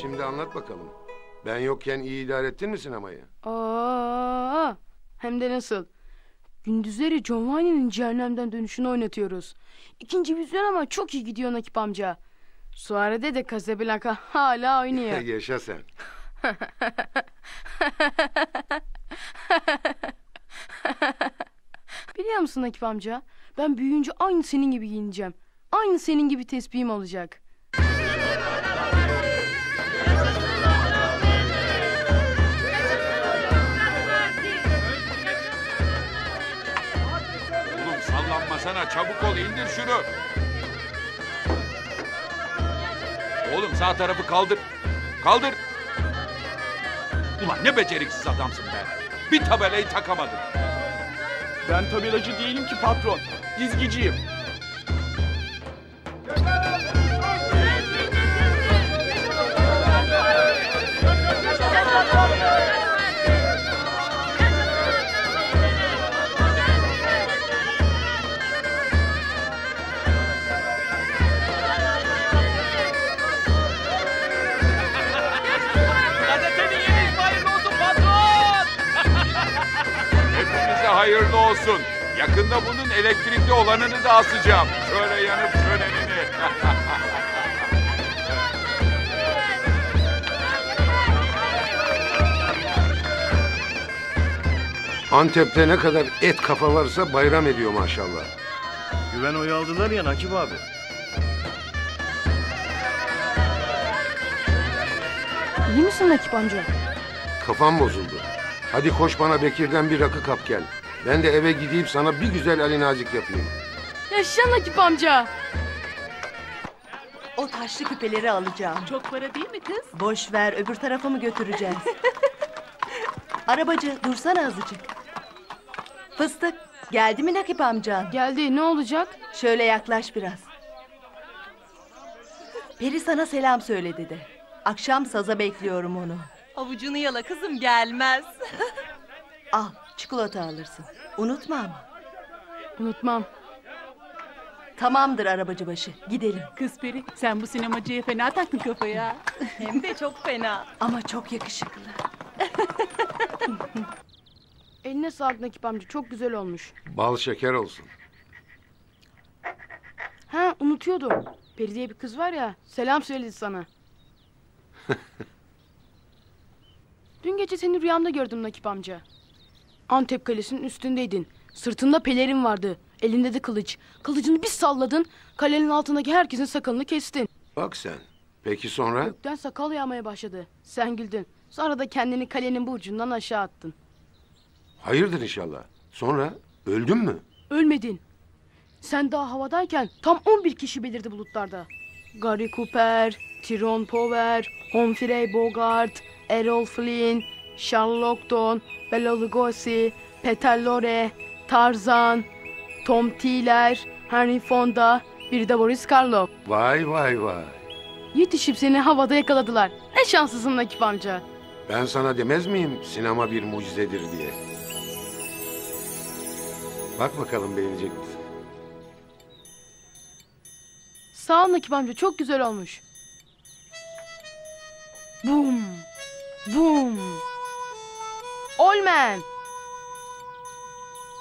Şimdi anlat bakalım. Ben yokken iyi idare ettin mi sinemayı? Aa, hem de nasıl. Gündüzleri John Wayne'nin Cehennem'den Dönüşünü oynatıyoruz. İkinci vizyon ama çok iyi gidiyor Nakip amca. Suare'de de Kazablanka hala oynuyor. Yaşa sen. Biliyor musun Nakip amca? Ben büyüyünce aynı senin gibi giyineceğim. Aynı senin gibi tesbihim olacak. Oğlum sallanmasana, çabuk ol, indir şunu. Oğlum sağ tarafı kaldır. Kaldır. Ulan ne beceriksiz adamsın be. Bir tabelayı takamadın. Ben tabelacı değilim ki patron. Dizgiciyim. Hayırlı olsun. Yakında bunun elektrikli olanını da asacağım. Şöyle yanıp şölenini. Antep'te ne kadar et kafa varsa bayram ediyor maşallah. Güven oyu aldılar ya Nakip abi. İyi misin Nakip amca? Kafam bozuldu. Hadi koş bana Bekir'den bir rakı kap gel. Ben de eve gideyim sana bir güzel Ali Nazik yapayım. Yaşa Nakip amca. O taşlı küpeleri alacağım. Çok para değil mi kız? Boş ver, öbür tarafa mı götüreceğiz? Arabacı dursana azıcık. Fıstık, geldi mi Nakip amca? Geldi, ne olacak? Şöyle yaklaş biraz. Peri sana selam söyle dedi. Akşam saza bekliyorum onu. Avucunu yala kızım, gelmez. Al, çikolata alırsın. Unutma ama. Unutmam. Tamamdır arabacı başı, gidelim. Kız Peri, sen bu sinemacıya fena taktın kafaya. Hem de çok fena. Ama çok yakışıklı. Eline sağlık Nakip amca, çok güzel olmuş. Bal şeker olsun. Ha, unutuyordum. Peri diye bir kız var ya, selam söyledi sana. Dün gece seni rüyamda gördüm Nakip amca. Antep Kalesi'nin üstündeydin. Sırtında pelerin vardı. Elinde de kılıç. Kılıcını bir salladın. Kalenin altındaki herkesin sakalını kestin. Bak sen. Peki sonra? Gökten sakal yağmaya başladı. Sen güldün. Sonra da kendini kalenin burcundan aşağı attın. Hayırdır inşallah. Sonra öldün mü? Ölmedin. Sen daha havadayken tam 11 kişi belirdi bulutlarda. Gary Cooper, Tyrone Power, Humphrey Bogart, Errol Flynn, Bela Lugosi, Peter Lorre, Tarzan, Tom Tiller, Henry Fonda, bir de Boris Karloff. Vay vay vay. Yetişip seni havada yakaladılar. Ne şanslısın Nakip amca. Ben sana demez miyim sinema bir mucizedir diye? Bak bakalım beğenecek misin? Sağ ol Nakip amca, çok güzel olmuş. Bum. Bum. Olmen.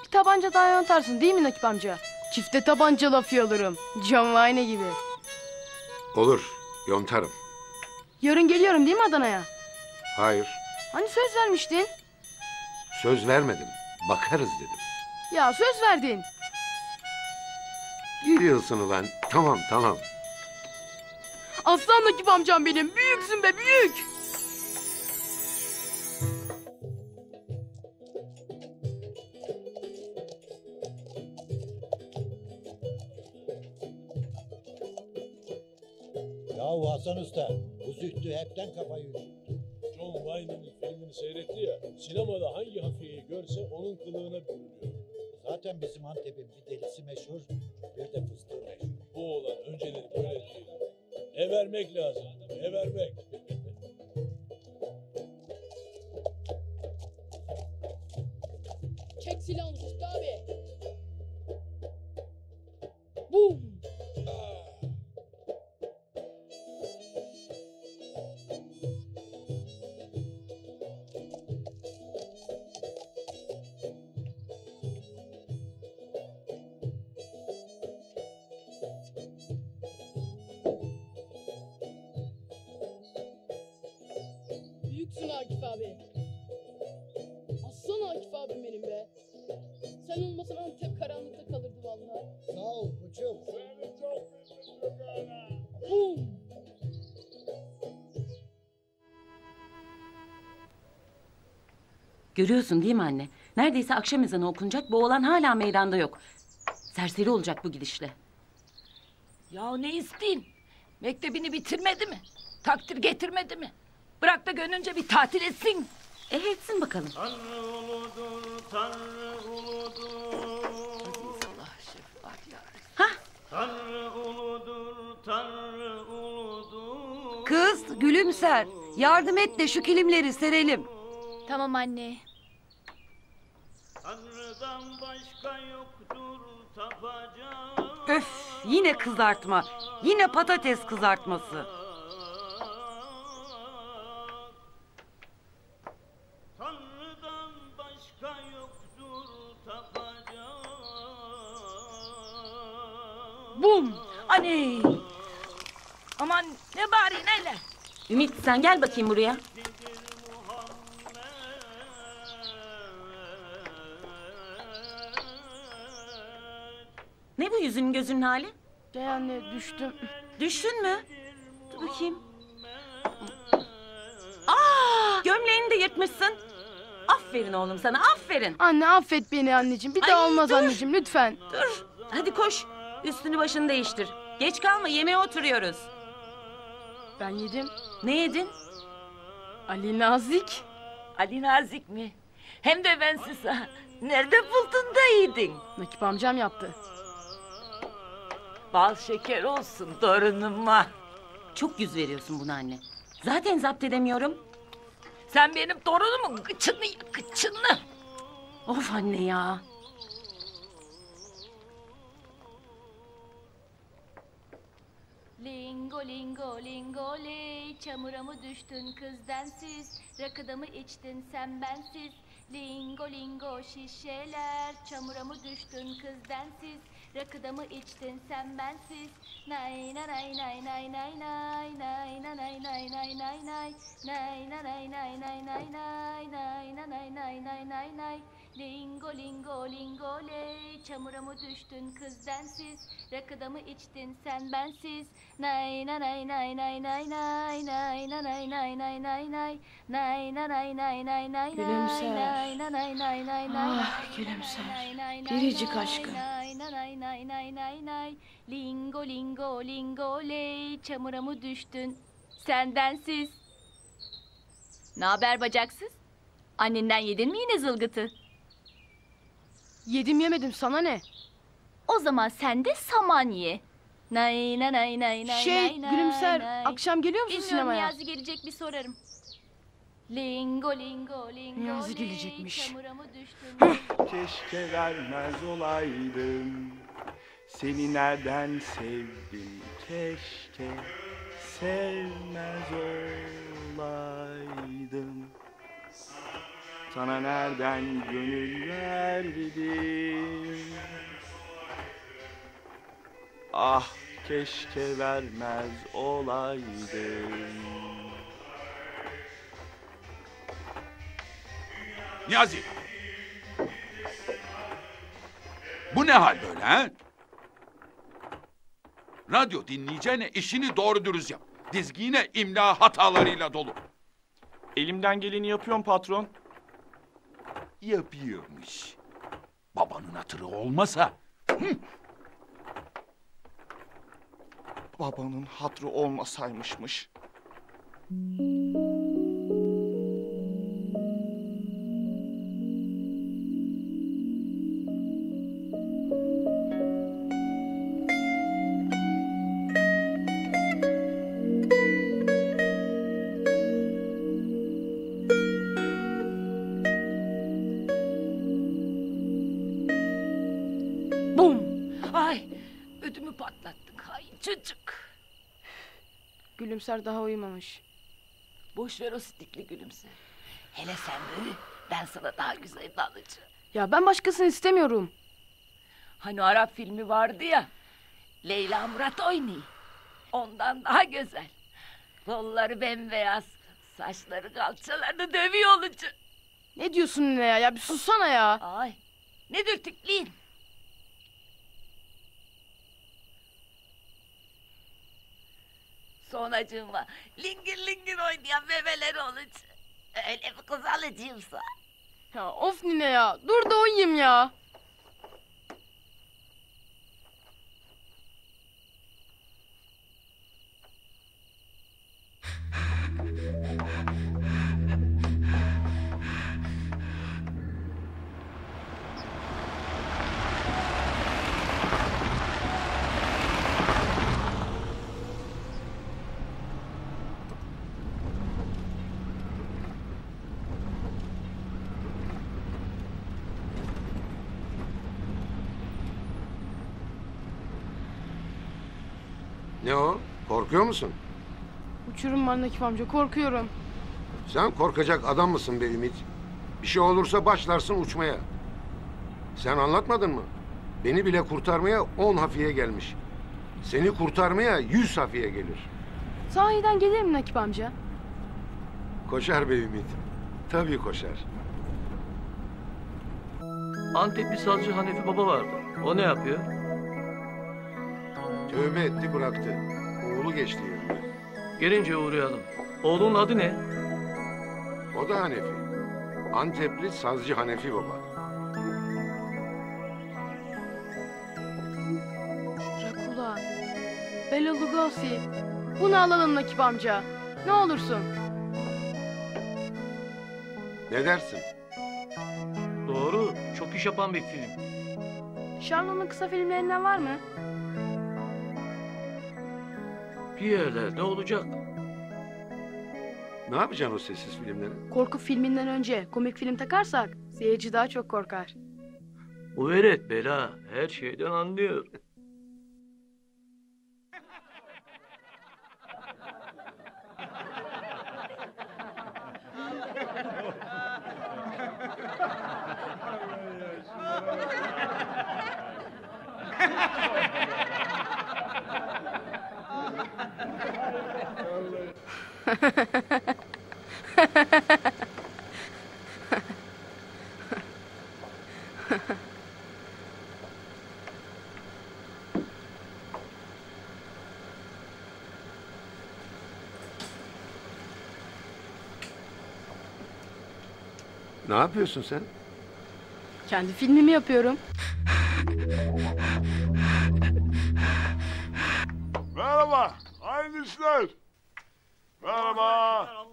Bir tabanca daha yöntersin değil mi Nakip amca? Çifte tabanca lafı alırım. John Wayne gibi. Olur. Yontarım. Yarın geliyorum değil mi Adana'ya? Hayır. Hani söz vermiştin? Söz vermedim. Bakarız dedim. Ya söz verdin. Geliyorsun ulan. Tamam tamam. Aslan Nakip amcam benim. Büyüksün be büyük. Yahu Hasan Usta, bu Zuhtu hepten kafayı üşüttü. John Wayne'in filmini seyretti ya, sinemada hangi hafiyeyi görse onun kılığına bürünüyor. Zaten bizim Antep'in bir delisi meşhur, bir de fıstığı meşhur. Bu olan önceleri böyle değil. Ev vermek lazım, ev vermek. Çek silahını Zuhtu abi. Bum! Aslan Akif abi. Aslan Akif abim benim be. Sen olmasan Antep karanlıkta kalırdı vallahi. Sağ ol koçum. Seni çok üzüldük ana. Bum. Görüyorsun değil mi anne? Neredeyse akşam ezanı okunacak, bu oğlan hala meydanda yok. Serseri olacak bu gidişle. Ya ne isteyeyim? Mektebini bitirmedi mi? Takdir getirmedi mi? Bırak da gönlünce bir tatil etsin. Etsin bakalım. Tanrı uludur, Tanrı uludur. Allah şefkat ya. Hah. Tanrı uludur, Tanrı uludur. Kız gülümser. Yardım et de şu kilimleri serelim. Tamam anne. Tanrı'dan başka yoktur tapacağım. Öf, yine kızartma. Yine patates kızartması. Tanrı'dan başka yoktur tapacağım. Bum! Aney! Aman ne bari neyle? Ümit sen gel bakayım buraya. Ne bu yüzünün gözünün hali? Şey anne düştüm. Düştün mü? Dur bakayım. Aa, gömleğini de yırtmışsın. Aferin oğlum sana, aferin. Anne affet beni anneciğim. Bir daha olmaz dur. Anneciğim lütfen. Dur. Hadi koş. Üstünü başını değiştir. Geç kalma, yemeğe oturuyoruz. Ben yedim. Ne yedin? Ali Nazik. Ali Nazik mi? Hem de ben size. Nerede buldun da yedin? Nakip amcam yaptı. Bal şeker olsun torunuma. Çok yüz veriyorsun buna anne. Zaten zapt edemiyorum. Sen benim torunumun gıçını gıçını. Of anne ya. Lingo lingo lingo ley. Çamura mı düştün kız densiz? Rakıda mı içtin sen bensiz? Lingo lingo şişeler. Çamura mı düştün kız densiz? Rakıda mı içtin sen bensiz? Nay nay nay nay nay nay nay nay nay nay nay nay nay nay nay nay nay nay nay nay nay nay nay nay nay. Lingo lingo lingo ley. Çamura mı düştün kız densiz? Rakıda mı içtin sen bensiz? Nay nay nay nay nay nay nay nay nay nay nay nay nay nay nay nay nay nay. Gülümser. Ah gülümser. Biricik aşkım. Nay nay nay nay. Lingo lingo lingo ley. Çamura mı düştün sendensiz? Naber bacaksız? Annenden yedin mi yine zılgıtı? Yedim yemedim sana ne? O zaman sen de saman ye. Nay nay nay nay nay. Şey gülümser akşam geliyor musun sinemaya? Bilmiyorum, Niyazi gelecek bir sorarım. Lingo lingo lingo. Niyazi gelecekmiş. Keşke vermez olaydım. Seni nereden sevdim? Keşke sevmez olaydım. Sana nereden gönül verdim? Ah keşke vermez olaydım. Niyazi! Bu ne hal böyle ha? Radyo dinleyeceğine işini doğru dürüst yap. Dizgine imla hatalarıyla dolu. Elimden geleni yapıyorum patron. Yapıyormuş. Babanın hatırı olmasa. Hı. Babanın hatırı olmasaymışmış. Gülümser daha uyumamış. Boş ver o sitikli gülümser. Hele sen beni, ben sana daha güzel dalacağım. Ya ben başkasını istemiyorum. Hani Arap filmi vardı ya. Leyla Murat oynuyor. Ondan daha güzel. Kolları bembeyaz kız. Saçları kalçalarını dövüyor olucu. Ne diyorsun yine ya? Bir sussana ya. Ay. Ne dürtükleyin. Sonacığıma lingir lingir oynayan bebeler olucu. Öyle bir kız alıcıyımsa. Ya of nine ya. Dur da oyayım ya. Ne o? Korkuyor musun? Uçurum var Nakif amca, korkuyorum. Sen korkacak adam mısın be Ümit? Bir şey olursa başlarsın uçmaya. Sen anlatmadın mı? Beni bile kurtarmaya 10 hafiye gelmiş. Seni kurtarmaya 100 hafiye gelir. Sahiden gelir mi Nakif amca? Koşar be Ümit. Tabii koşar. Antepli Salcı Hanefi Baba vardı. O ne yapıyor? Tövbe etti bıraktı. Oğlu geçti yerine. Gelince uğrayalım. Oğlunun adı ne? O da Hanefi. Antepli Sazcı Hanefi Baba. Drakula. Bela Lugosi. Bunu alalım Nakip amca. Ne olursun. Ne dersin? Doğru. Çok iş yapan bir film. Şarlo'nun kısa filmlerinden var mı? Bir yerlerde olacak. Ne yapacaksın o sessiz filmleri? Korku filminden önce komik film takarsak seyirci daha çok korkar. O evet Bela, her şeyden anlıyor. Ne yapıyorsun sen? Kendi filmimi yapıyorum. Merhaba, aynı işler. Merhaba.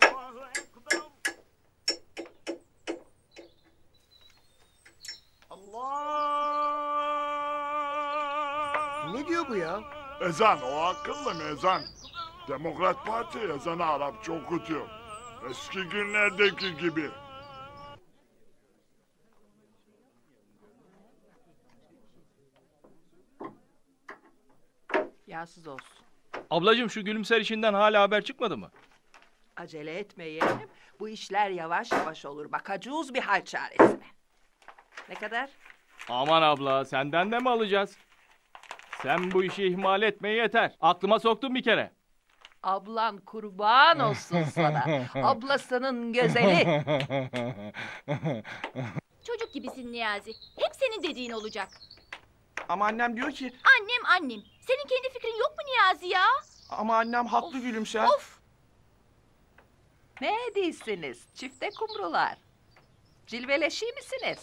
Ne diyor bu ya? Ezan, o akıllı mı ezan? Demokrat Parti ezanı Arapça okutuyor. Eski günlerdeki gibi. Yağsız olsun. Ablacığım şu gülümser işinden hala haber çıkmadı mı? Acele etme yeğenim. Bu işler yavaş yavaş olur. Bakacağız bir hal çaresine. Ne kadar? Aman abla senden de mi alacağız? Sen bu işi ihmal etme yeter. Aklıma soktun bir kere. Ablan kurban olsun sana. Ablasının gözeli. Çocuk gibisin Niyazi. Hep senin dediğin olacak. Ama annem diyor ki... Annem. Senin kendi fikrin yok mu Niyazi ya? Ama annem haklı of, gülümser. Of! Ne değilsiniz çifte kumrular? Cilveleşi misiniz?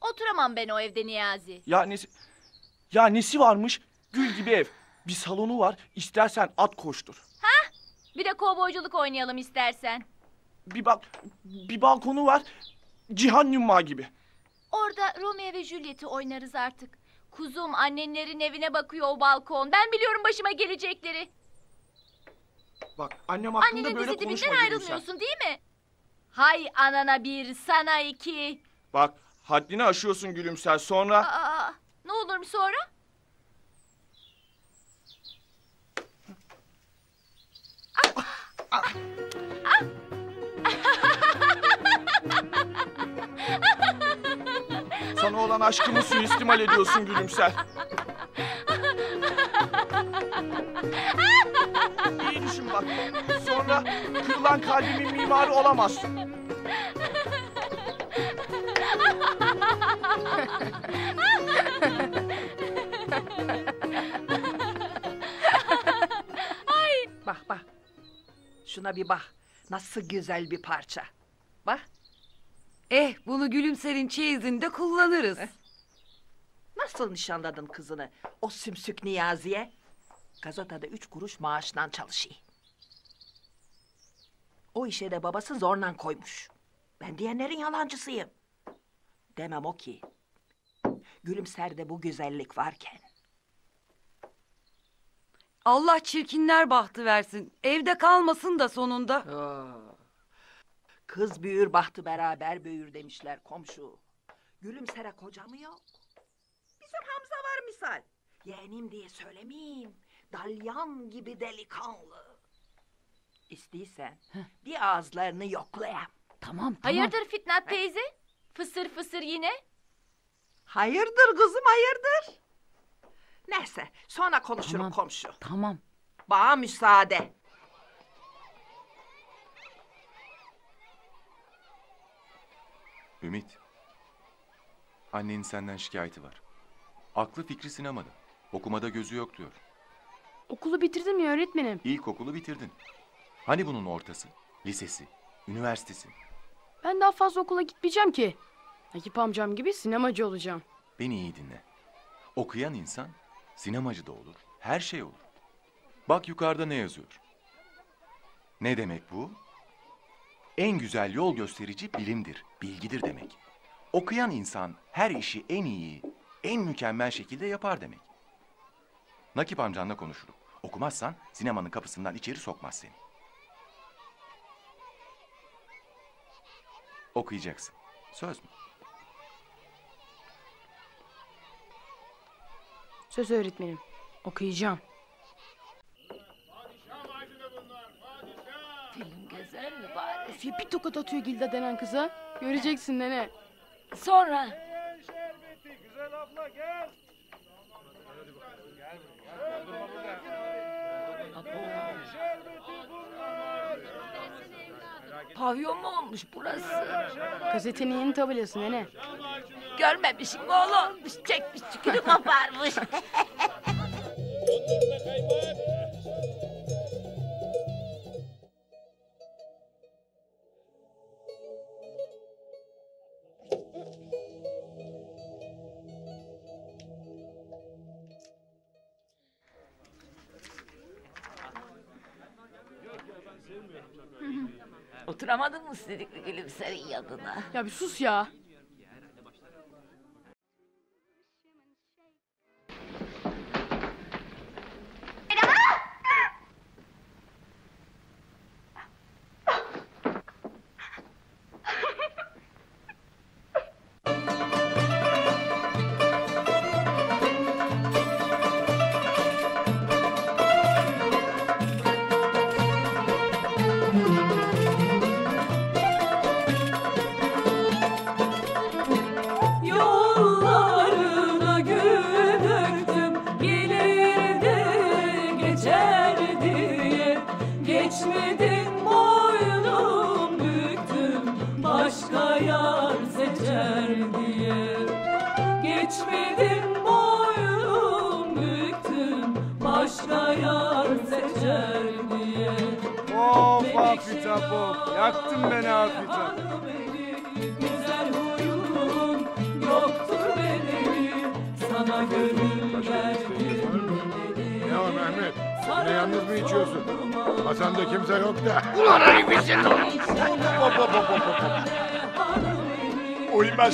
Oturamam ben o evde Niyazi. Ya nesi varmış? Gül gibi ev. Bir salonu var. İstersen at koştur. Hah! Bir de kovboyculuk oynayalım istersen. Bir balkonu var, Cihan Yumma gibi. Orada Romeo ve Juliet'i oynarız artık. Kuzum annenlerin evine bakıyor o balkon. Ben biliyorum başıma gelecekleri. Bak annem hakkında annenin böyle konuşma gülümser. Annenin bizi ayrılmıyorsun değil mi? Hay anana bir, sana iki. Bak haddini aşıyorsun gülümser sonra... ne olur sonra? Sana olan aşkımı suistimal ediyorsun gülümser. Allah. Sonra kırılan kalbimin mimarı olamazsın. Ay. Bak bak. Şuna bir bak. Nasıl güzel bir parça. Bak. Eh, bunu Gülümser'in çeyizinde kullanırız. Nasıl nişanladın kızını o sümsük Niyazi'ye? Gazotada 3 kuruş maaşla çalışıyor. O işe de babası zorla koymuş. Ben diyenlerin yalancısıyım. Demem o ki, Gülümser'de bu güzellik varken... Allah çirkinler bahtı versin. Evde kalmasın da sonunda. Aa. Kız büyür bahtı beraber büyür demişler komşu. Gülümser'e koca mı yok? Bizim Hamza var misal. Yeğenim diye söylemeyeyim. Dalyan gibi delikanlı. İstiysen bir ağızlarını yoklayam. Tamam. Hayırdır Fitnat teyze? Fısır fısır yine. Hayırdır kızım, hayırdır. Neyse sonra konuşurum, tamam, komşu. Tamam. Bana müsaade. Ümit. Annenin senden şikayeti var. Aklı fikri sinemada. Okumada gözü yok diyor. Okulu bitirdim ya öğretmenim. İlkokulu bitirdin. Hani bunun ortası, lisesi, üniversitesi? Ben daha fazla okula gitmeyeceğim ki. Nakip amcam gibi sinemacı olacağım. Beni iyi dinle. Okuyan insan sinemacı da olur, her şey olur. Bak yukarıda ne yazıyor. Ne demek bu? En güzel yol gösterici bilimdir, bilgidir demek. Okuyan insan her işi en iyi, en mükemmel şekilde yapar demek. Nakip amcanla konuşurum. Okumazsan sinemanın kapısından içeri sokmaz seni. Okuyacaksın. Söz mü? Söz öğretmenim. Okuyacağım. Film gezer mi bari? Öf, bir tokat atıyor Gilda denen kıza. Göreceksin nene. Sonra? Güzel abla gel. Pavyon mu olmuş burası? Gazetenin yeni tabelası nene. Görmemişim oğlum. Çekmiş çükürü koparmış. Oturamadın mı sidikli Gülümser'in yanına? Ya bir sus ya.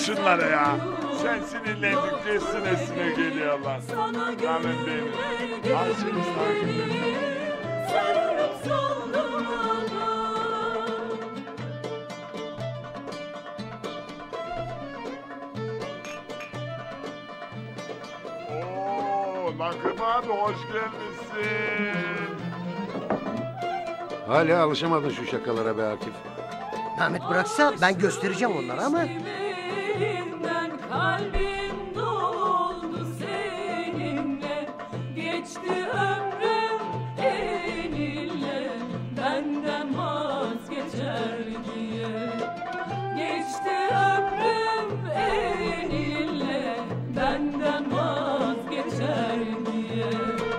Şunlara ya. Sen sinirlendikçe üstüne üstüne geliyorlar. Canım benim. Aşkım sakin. Ooo Nakip abi hoş gelmişsin. Hala alışamadın şu şakalara be Akif. Ahmet bıraksa ben göstereceğim onlara ama... Kalbim doldu seninle, geçti ömrüm elinle.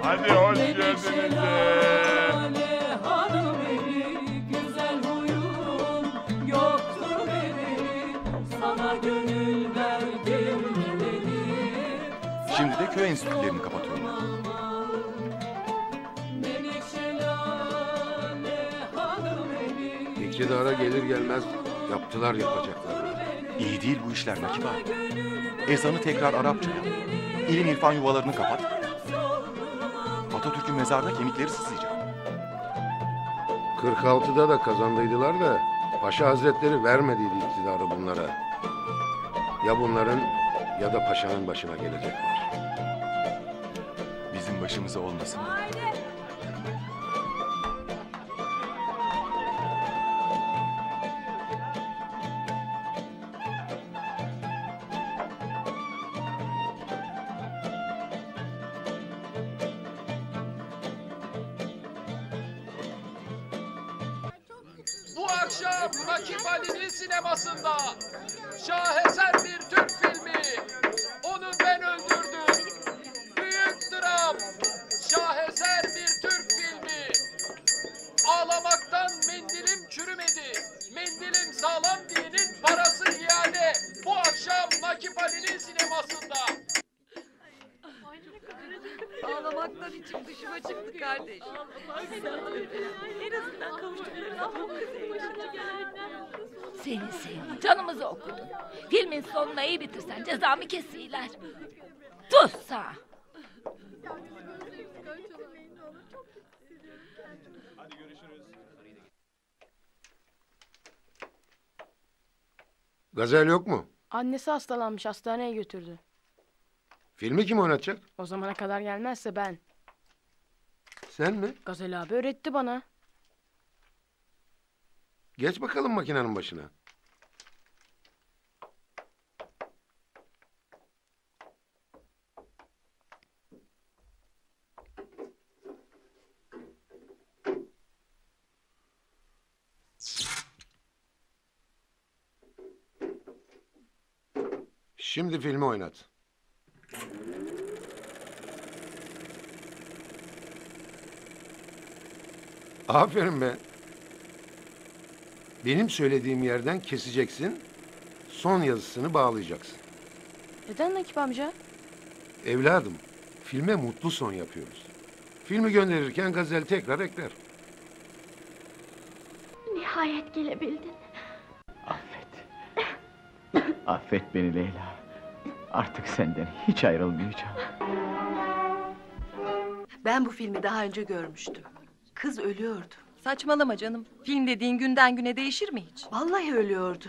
Hadi hoş geldiniz. Şimdi de köy enstitülerini kapatıyorum. İktidara gelir gelmez yaptılar yapacaklar. İyi değil bu işler Nakip abi. Ezanı tekrar Arapça yap. İlim irfan yuvalarını kapat. Atatürk'ün mezarda kemikleri sızlayacak. 46'da da kazandıydılar da Paşa Hazretleri vermediydi iktidarı bunlara. Ya bunların ya da paşanın başına gelecekler. Bizim başımıza olmasın. Nakip Ali'nin sinemasında şaheser bir Türk filmi, onu ben öldürdüm. Büyük dram, şaheser bir Türk filmi. Ağlamaktan mendilim çürümedi, mendilim sağlam dilinin parası iade. Bu akşam Nakip Ali'nin sinemasında. Ağlamaktan içim dışıma çıktı kardeş. En azından kavuştuklarına o kızın başına geldi. Seni sevdim, canımızı okudun. Filmin sonuna iyi bitirsen cezamı kesiyorlar. Dur sağ. Hadi görüşürüz. Gazel yok mu? Annesi hastalanmış, hastaneye götürdü. Filmi kim oynatacak? O zamana kadar gelmezse ben. Sen mi? Gazel abi öğretti bana. Geç bakalım makinenin başına. Şimdi filmi oynat. Aferin be. Benim söylediğim yerden keseceksin, son yazısını bağlayacaksın. Neden Nakip amca? Evladım, filme mutlu son yapıyoruz. Filmi gönderirken gazel tekrar ekler. Nihayet gelebildin. Affet. Affet beni Leyla. Artık senden hiç ayrılmayacağım. Ben bu filmi daha önce görmüştüm. Kız ölüyordu. Saçmalama canım. Film dediğin günden güne değişir mi hiç? Vallahi ölüyordu.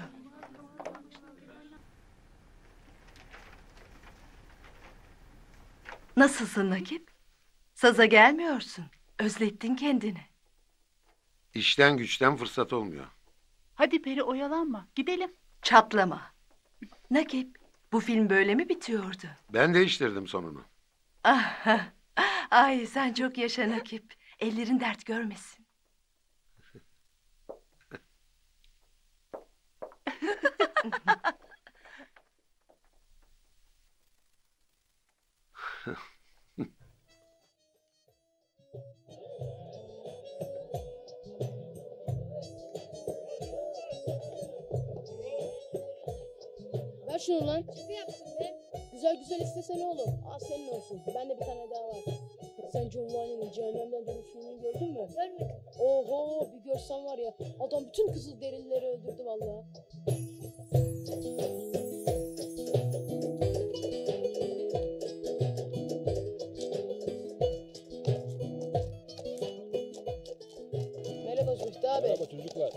Nasılsın Nakip? Saza gelmiyorsun. Özlettin kendini. İşten güçten fırsat olmuyor. Hadi Peri oyalanma. Gidelim. Çatlama. Nakip, bu film böyle mi bitiyordu? Ben değiştirdim sonunu. Ay sen çok yaşa Nakip. Ellerin dert görmesin. Ver şunu lan. Şaka yaptın be. Güzel güzel istesene oğlum. Al senin olsun. Bende bir tane daha var. Sen John Wayne'in Cehennemden Dönüş filmini gördün mü? Görmedim. Oho bir görsen var ya, adam bütün Kızılderilileri öldürdü vallahi. Merhaba Zuhtu abi. Merhaba çocuklar.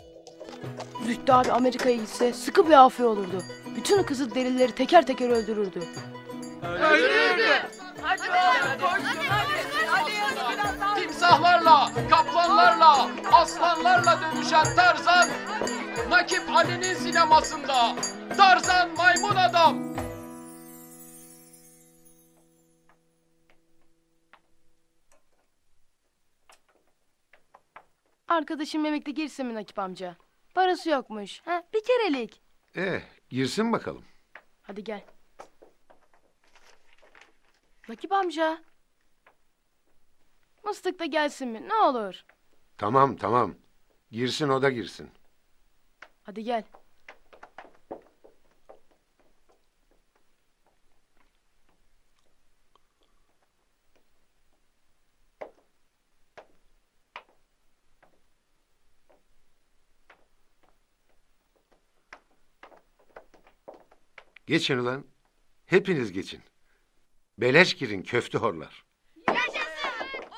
Zuhtu abi Amerika'ya gitse sıkı bir afiyet olurdu. Bütün Kızılderilileri teker teker öldürürdü. Öldürürdü. Hadi. Timsahlarla, kaplanlarla, aslanlarla dövüşen Tarzan, Nakip Ali'nin sinemasında. Tarzan maymun adam. Arkadaşım yemekte girsin mi Nakip amca? Parası yokmuş. Ha? Bir kerelik. Girsin bakalım. Hadi gel. Nakip amca. Mıstık da gelsin mi? Ne olur. Tamam tamam. Girsin o da girsin. Hadi gel. Geçin ulan. Hepiniz geçin. Beleş girin köfte horlar. Yaşasın!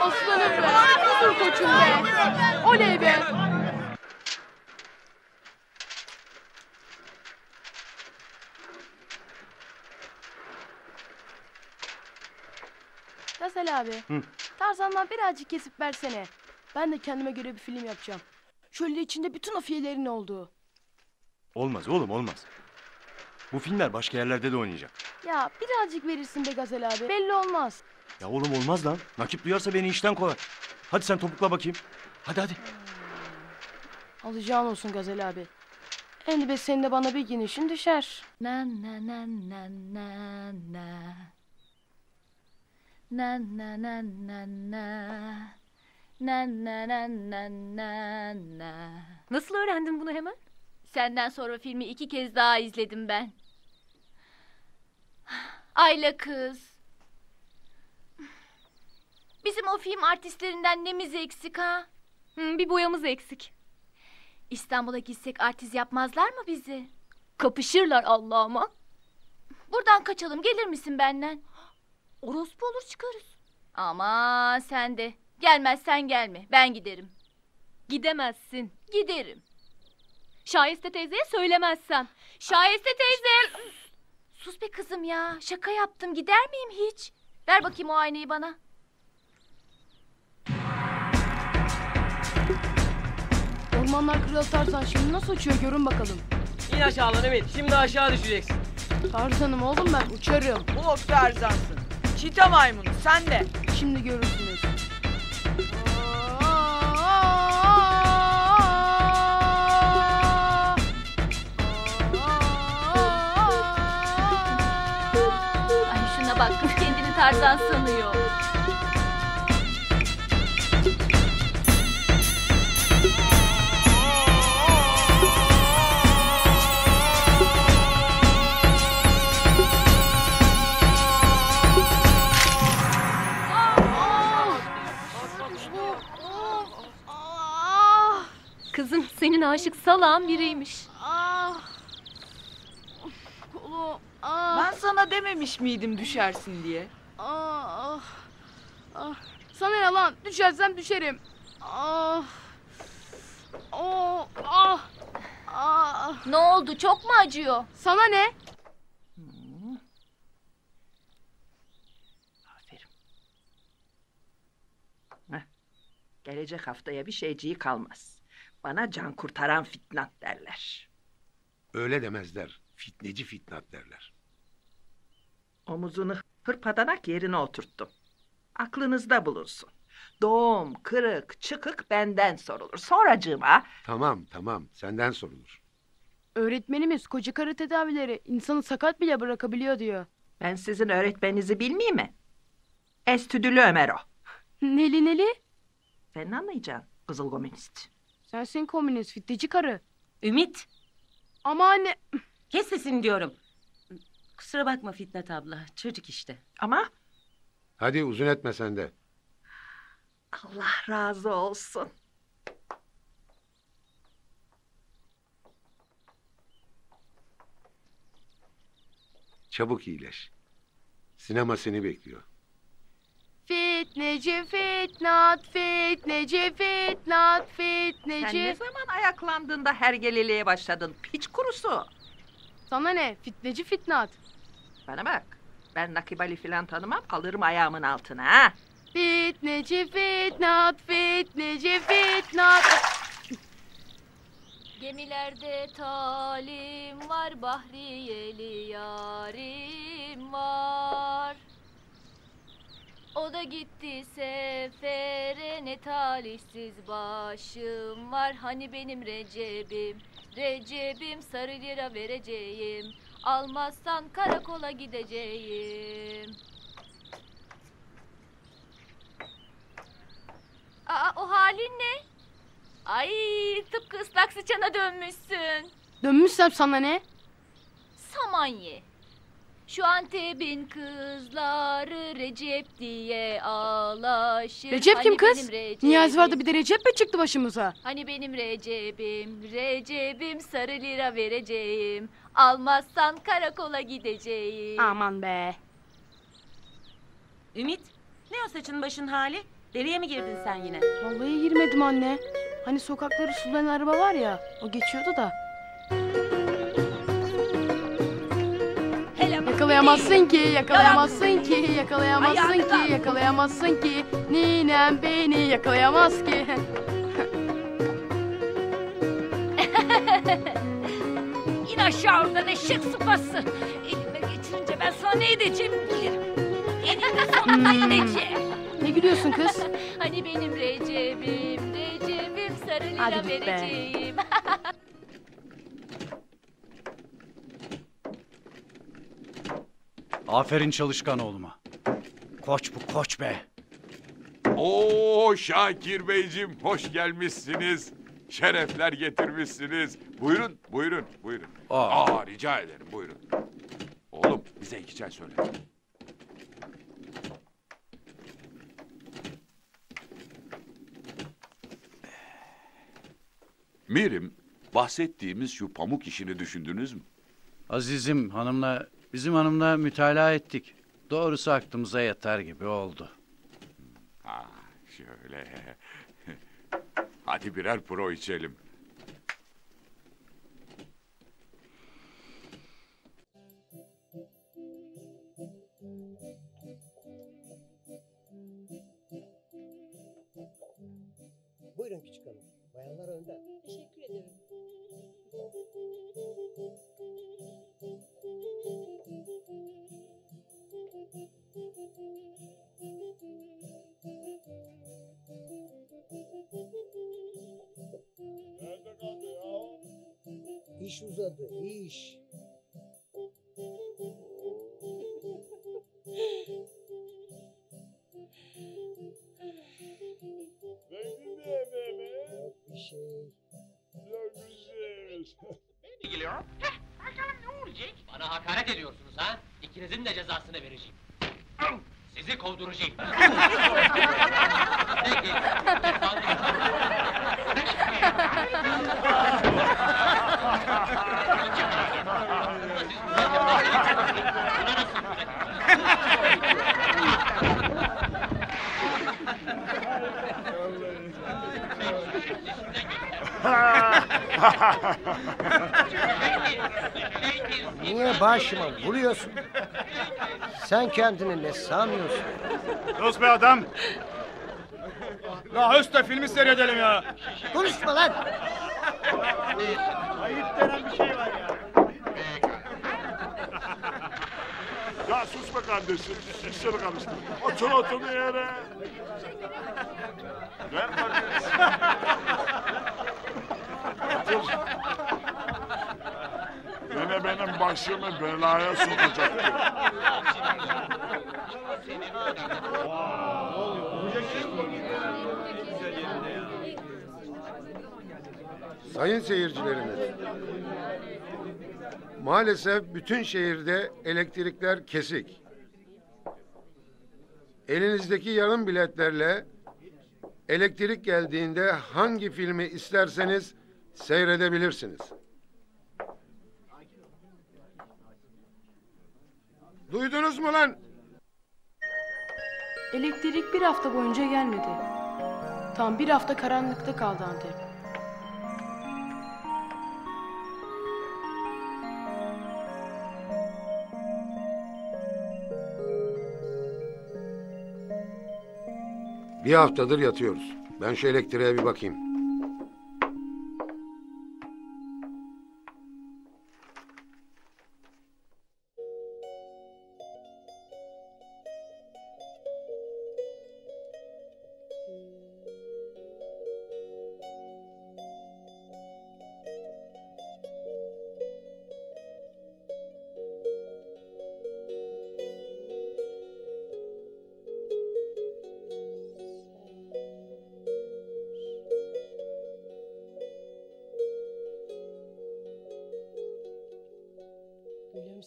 Aslanım be! Dur koçum be! Oley be! Tasel abi, hı. Tarzan'dan birazcık kesip versene. Ben de kendime göre bir film yapacağım. Şöyle içinde bütün afiyelerin olduğu. Olmaz oğlum, olmaz. Bu filmler başka yerlerde de oynayacak. Ya birazcık verirsin be Gazel abi, belli olmaz. Ya oğlum olmaz lan. Nakip duyarsa beni işten kovar. Hadi sen topukla bakayım. Hadi hadi. Alacağın olsun Gazel abi. Elbet senin de bana bir genişin düşer. Na na na na na na. Na na na na na. Na na na na na na. Nasıl öğrendin bunu hemen? Senden sonra filmi 2 kez daha izledim ben. Ayla kız. Bizim o film artistlerinden nemiz eksik ha? Hı, bir boyamız eksik. İstanbul'a gitsek artist yapmazlar mı bizi? Kapışırlar Allah'ıma. Buradan kaçalım, gelir misin benden? Orospu olur çıkarız. Aman sen de. Gelmezsen gelme, ben giderim. Gidemezsin. Giderim. Şayeste teyzeye söylemezsem. Şayeste teyze... Sus be kızım ya, şaka yaptım. Gider miyim hiç? Ver bakayım o aynayı bana. Ormanlar Kralı Tarzan şimdi nasıl uçuyor görün bakalım. İn aşağı lan Umit, şimdi aşağı düşeceksin. Tarzan'ım oğlum ben, uçarım. Ulan Tarzan'sın. Çita maymunu sen de. Şimdi görürsünüz. Ay şuna bak, kız kendini Tarzan sanıyor. Kızım senin aşık salağın biriymiş. Ben sana dememiş miydim düşersin diye? Sana ne lan? Düşersem düşerim. Ne oldu? Çok mu acıyor? Sana ne? Aferin. Heh. Gelecek haftaya bir şeyciği kalmaz. Bana can kurtaran fitnat derler. Öyle demezler. Fitneci fitnat derler. Omuzunu hırpadanak yerine oturttum. Aklınızda bulunsun. Doğum, kırık, çıkık benden sorulur. Sonracığıma... Tamam, tamam. Senden sorulur. Öğretmenimiz koca karı tedavileri insanı sakat bile bırakabiliyor diyor. Ben sizin öğretmeninizi bilmeyeyim mi? Estüdülü Ömer o. Neli neli? Sen anlayacaksın kızıl komünist. Sensin komünist, fitneci karı. Umit. Ama anne... Kes sesini diyorum. Kusura bakma Fitnat abla, çocuk işte. Ama... Hadi uzun etme sen de. Allah razı olsun. Çabuk iyileş. Sinema seni bekliyor. Fitneci Fitnat, fitneci Fitnat, fitneci... Sen ne zaman ayaklandığında hergeliliğe başladın, piç kurusu? Sana ne, fitneci Fitnat? Bana bak, ben Nakip Ali filan tanımam, alırım ayağımın altına ha! Fitneci Fitnat, fitneci Fitnat... Gemilerde talim var, Bahriyeli yarim var. O da gitti sefere, ne talihsiz başım var. Hani benim Recep'im, Recep'im, sarı lira vereceğim, almazsan karakola gideceğim. Aa, o halin ne? Ay, tıpkı ıslak sıçana dönmüşsün. Dönmüşsem sana ne? Saman ye. Şu Antep'in kızları Recep diye ağlaşır. Recep hani kim kız? Niyazi vardı, bir de Recep mi çıktı başımıza? Hani benim Recep'im, Recep'im, sarı lira vereceğim, almazsan karakola gideceğim. Aman be. Ümit, ne o saçın başın hali? Deliye mi girdin sen yine? Vallahi girmedim anne. Hani sokakları sulayan araba var ya, o geçiyordu da. Yakalayamazsın ki, yakalayamazsın ki, yakalayamazsın ki, yakalayamazsın ki. Ninem beni yakalayamaz ki. İn aşağı oradan eşek sıpası. Elime geçirince ben sana ne edeceğimi bilirim. Elime sonuna ineceğim. Ne gülüyorsun kız? Hani benim Recep'im, Recep'im, sarı lira vereceğim. Aferin çalışkan oğluma. Koç bu, koç be. Oo Şakir Beyciğim, hoş gelmişsiniz. Şerefler getirmişsiniz. Buyurun, buyurun, buyurun. Aa, rica ederim, buyurun. Oğlum, bize iki çay söyle. Mirim, bahsettiğimiz şu pamuk işini düşündünüz mü? Azizim, hanımla... Bizim hanımla mütalaa ettik. Doğrusu aklımıza yatar gibi oldu. Ha, şöyle. Hadi birer pro içelim. Buyurun küçük hanım. Bayanlar önden. Teşekkür ederim. İş uzadı, iş. Benim de evime. Bir şey. Ben de geliyorum. Bakalım ne olacak? Bana hakaret ediyorsunuz ha? İkinizin de cezasını vereceğim. Sizi kovduracağım. Peki. Niye başıma vuruyorsun? Sen kendini ne sanıyorsun? Sus be adam! La üstte filmi seyredelim ya! Konuşma lan! Ayıp denen bir şey var ya! Ya sus be kardeşim! İşleri karıştır! Otur otur bir yere! Ver kardeşim! Otur! Yine benim başımı belaya sokacaktı. Sayın seyircilerimiz, maalesef bütün şehirde elektrikler kesik. Elinizdeki yarım biletlerle elektrik geldiğinde hangi filmi isterseniz seyredebilirsiniz. Duydunuz mu lan? Elektrik bir hafta boyunca gelmedi. Tam bir hafta karanlıkta kaldı Antep. Bir haftadır yatıyoruz. Ben şu elektriğe bir bakayım.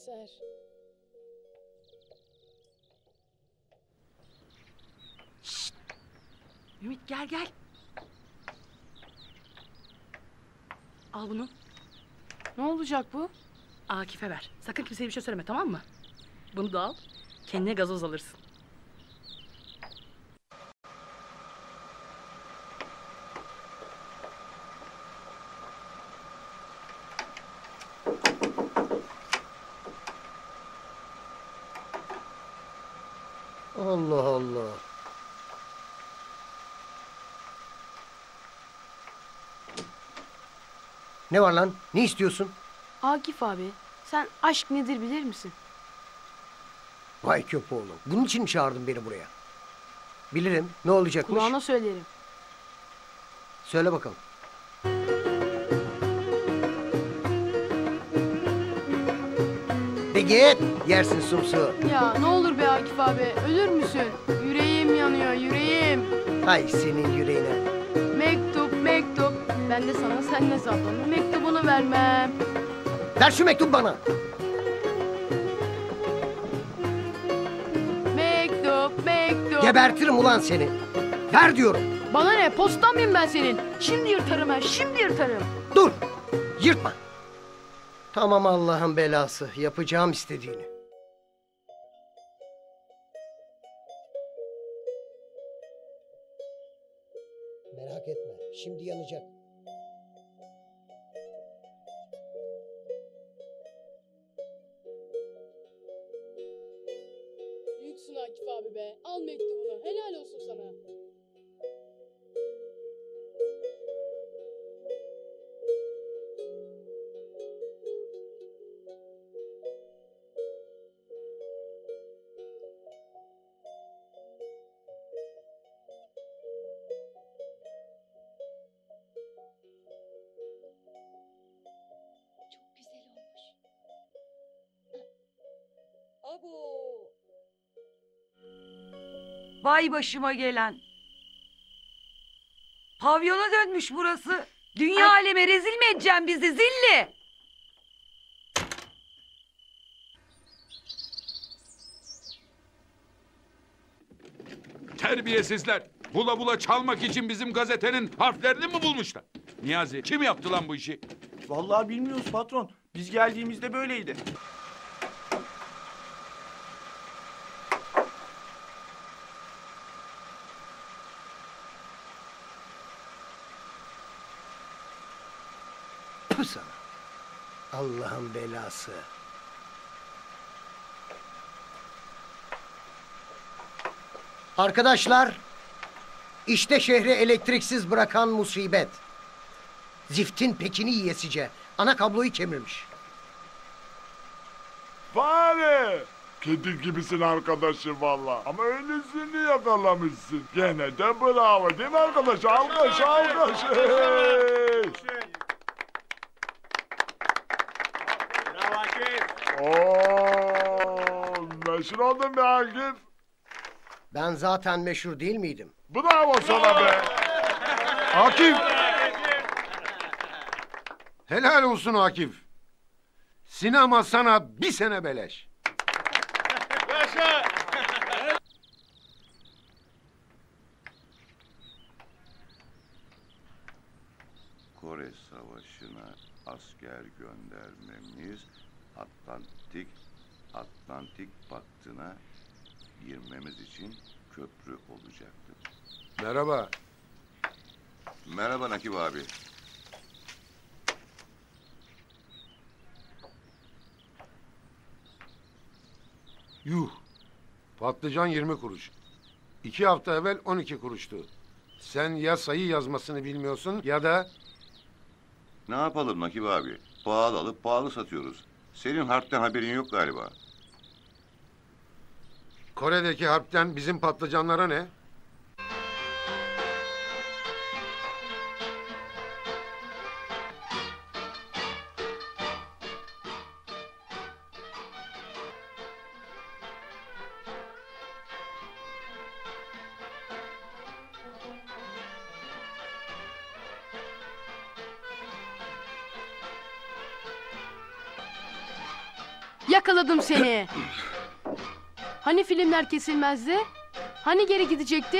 Komiser. Şşt! Ümit gel gel. Al bunu. Ne olacak bu? Akif'e ver. Sakın kimseye bir şey söyleme, tamam mı? Bunu da al. Kendine gazoz alırsın. Allah Allah. Ne var lan? Ne istiyorsun? Akif abi, sen aşk nedir bilir misin? Vay köpoğlu. Bunun için mi çağırdın beni buraya? Bilirim. Ne olacakmış? Kulağına söylerim. Söyle bakalım. De git. Yersin sumsu. Ya ne olur be Akif abi. Ölür müsün? Yüreğim yanıyor, yüreğim. Hay senin yüreğine. Mektup, mektup. Ben de sana sen ne sandın? Mektubunu vermem. Ver şu mektubu bana. Mektup, mektup. Gebertirim ulan seni. Ver diyorum. Bana ne? Postan mıyım ben senin? Şimdi yırtarım ben, şimdi yırtarım. Dur, yırtma. Tamam Allah'ın belası, yapacağım istediğini. Merak etme, şimdi yanacak. Büyüksün Akif abi be, al mektubunu, helal olsun sana. Vay başıma gelen. Pavyona dönmüş burası. Dünya ay aleme rezil mi edeceğim bizi zilli? Terbiyesizler. Bula bula çalmak için bizim gazetenin harflerini mi bulmuşlar? Niyazi kim yaptı lan bu işi? Vallahi bilmiyoruz patron. Biz geldiğimizde böyleydi. Sana. Allah'ın belası. Arkadaşlar, işte şehri elektriksiz bırakan musibet. Ziftin pekini yiyesice ana kabloyu kemirmiş. Bari kedi gibisin arkadaşım valla. Ama öylesini yakalamışsın. Gene de bravo değil mi arkadaş? Alkış alkış. Ooo, meşhur oldun be Akif. Ben zaten meşhur değil miydim? Bravo sana be. Akif. Helal olsun Akif. Sinema sana bir sene beleş. Kore Savaşı'na asker göndermemiz... Atlantik Paktı'na girmemiz için köprü olacaktı. Merhaba. Merhaba Nakip abi. Yuh. Patlıcan 20 kuruş. 2 hafta evvel 12 kuruştu. Sen ya sayı yazmasını bilmiyorsun ya da... Ne yapalım Nakip abi? Pahalı alıp pahalı satıyoruz. Senin harpten haberin yok galiba. Kore'deki harpten bizim patlıcanlara ne? Yakaladım seni. Hani filmler kesilmezdi? Hani geri gidecekti?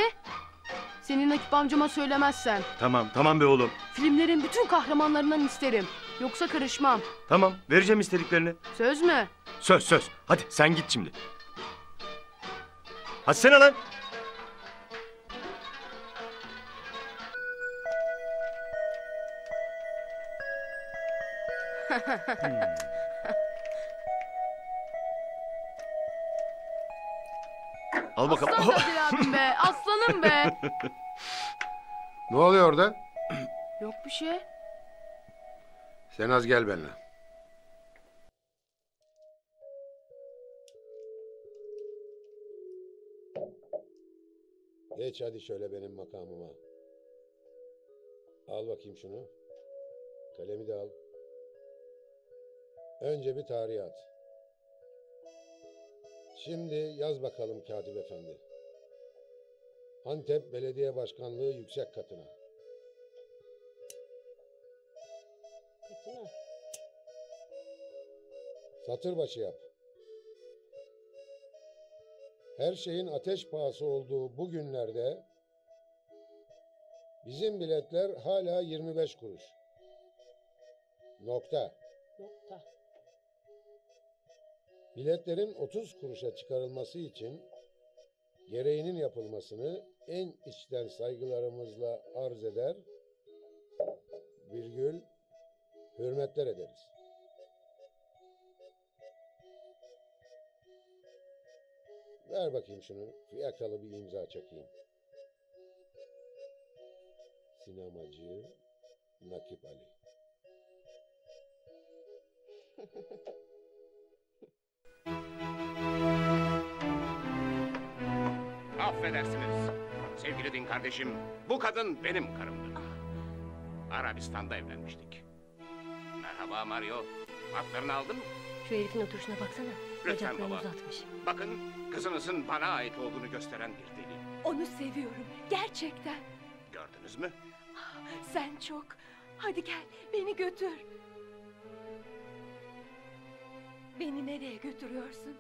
Senin Nakip amcama söylemezsen. Tamam, tamam be oğlum. Filmlerin bütün kahramanlarından isterim. Yoksa karışmam. Tamam, vereceğim istediklerini. Söz mü? Söz, söz. Hadi sen git şimdi. Hadi sen lan. Al bakalım. Aslan Kadir abim be, aslanım be. Ne oluyor orada? Yok bir şey. Sen az gel benimle. Geç hadi şöyle benim makamıma. Al bakayım şunu. Kalemi de al. Önce bir tarih at. Şimdi yaz bakalım Katip Efendi. Antep Belediye Başkanlığı Yüksek Katına. Katına. Satır başı yap. Her şeyin ateş pahası olduğu bu günlerde bizim biletler hala 25 kuruş. Nokta. Nokta. Biletlerin 30 kuruşa çıkarılması için gereğinin yapılmasını en içten saygılarımızla arz eder, virgül, hürmetler ederiz. Ver bakayım şunu, fiyakalı bir imza çekeyim. Sinemacı Nakip Ali. Affedersiniz. Sevgili din kardeşim, bu kadın benim karımdır. Arabistan'da evlenmiştik. Merhaba Mario, atlarını aldın mı? Şu herifin oturuşuna baksana. Lütfen baba. Uzatmış. Bakın, kızınızın bana ait olduğunu gösteren bir delil. Onu seviyorum, gerçekten. Gördünüz mü? Sen çok. Hadi gel, beni götür. Beni nereye götürüyorsun?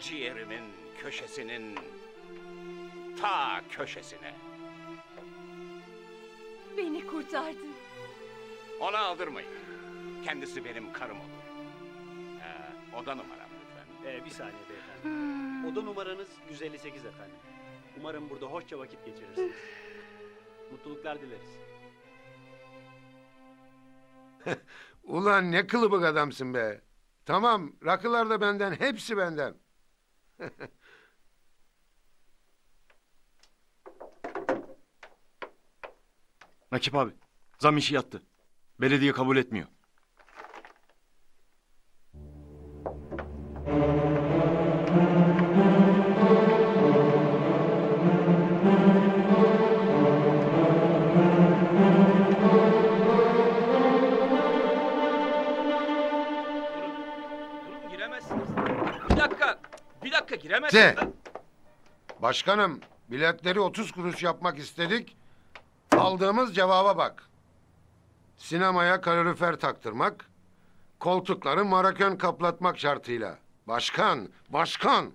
Ciğerimin köşesinin ta köşesine. Beni kurtardın. Ona aldırmayın. Kendisi benim karım olur. Oda numaram lütfen. Bir saniye beyefendi. Oda numaranız 158 efendim. Umarım burada hoşça vakit geçirirsiniz. Mutluluklar dileriz. Ulan ne kılıbık adamsın be. Tamam, rakılar da benden, hepsi benden. Nakip abi, zam işi yattı. Belediye kabul etmiyor. Giremezsin. Başkanım, biletleri 30 kuruş yapmak istedik. Aldığımız cevaba bak. Sinemaya kalorifer taktırmak, koltukları marakön kaplatmak şartıyla. Başkan, başkan!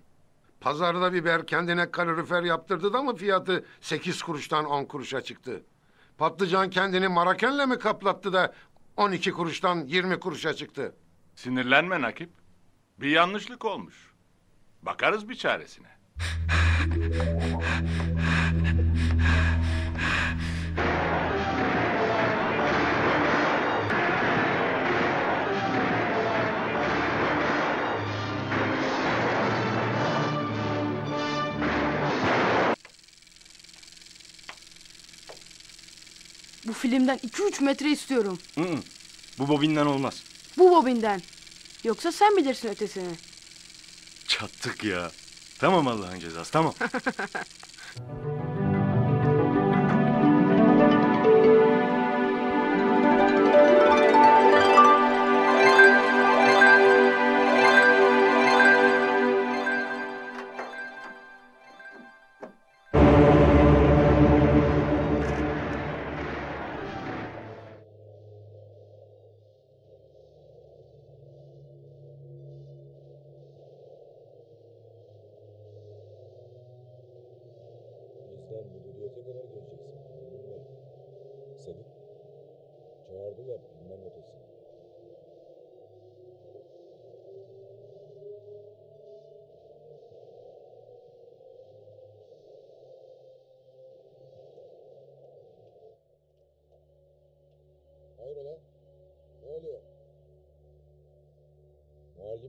Pazarda biber kendine kalorifer yaptırdı da mı fiyatı 8 kuruştan 10 kuruşa çıktı? Patlıcan kendini marakönle mi kaplattı da 12 kuruştan 20 kuruşa çıktı? Sinirlenme Nakip. Bir yanlışlık olmuş. Bakarız bir çaresine. Bu filmden 2-3 metre istiyorum. Bu bobinden olmaz. Bu bobinden. Yoksa sen bilirsin ötesini. Çattık ya. Tamam Allah'ın cezası, tamam.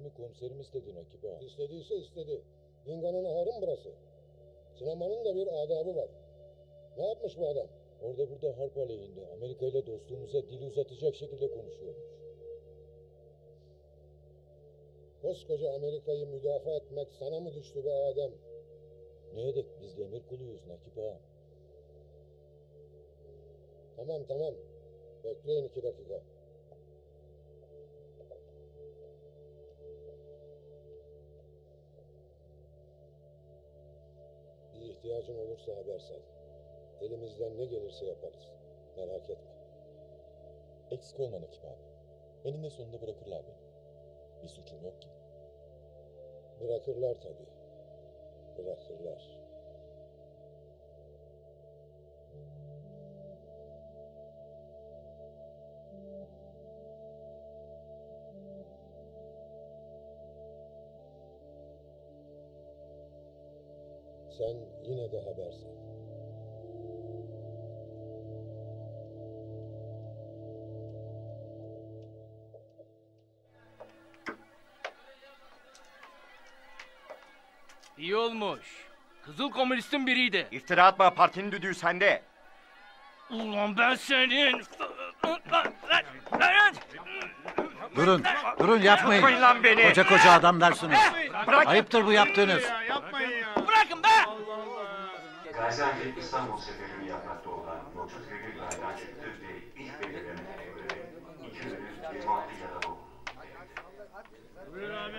filmi komiserim istedi Nakip abi. İstediyse istedi. Dingo'nun harım burası. Sinemanın da bir adabı var. Ne yapmış bu adam? Orada burada harp aleyhinde Amerika ile dostluğumuza dil uzatacak şekilde konuşuyormuş. Koskoca Amerika'yı müdafaa etmek sana mı düştü be Adem? Ne edek, biz de emir kuluyuz Nakip ağa. Tamam. Bekleyin 2 dakika. Bir ihtiyacın olursa haber sal. Elimizden ne gelirse yaparız. Merak etme. Eksik olma Nakip abi. Eninde sonunda bırakırlar beni. Bir suçum yok ki. Bırakırlar tabii. Bırakırlar. Sen yine de habersin. İyi olmuş. Kızıl komünistin biriydi. İftira atma, partinin düdüğü sende. Ulan ben senin... Durun yapmayın. Yapmayın lan beni. Koca adamlarsınız. Ayıptır bu yaptığınız. Yapmayın ya. Bırakın be. Gaziantep İstanbul seferini yapmakta olan yolcu treni aydan çıktı ve ilk belirlenmeye göre 226 yada oldu.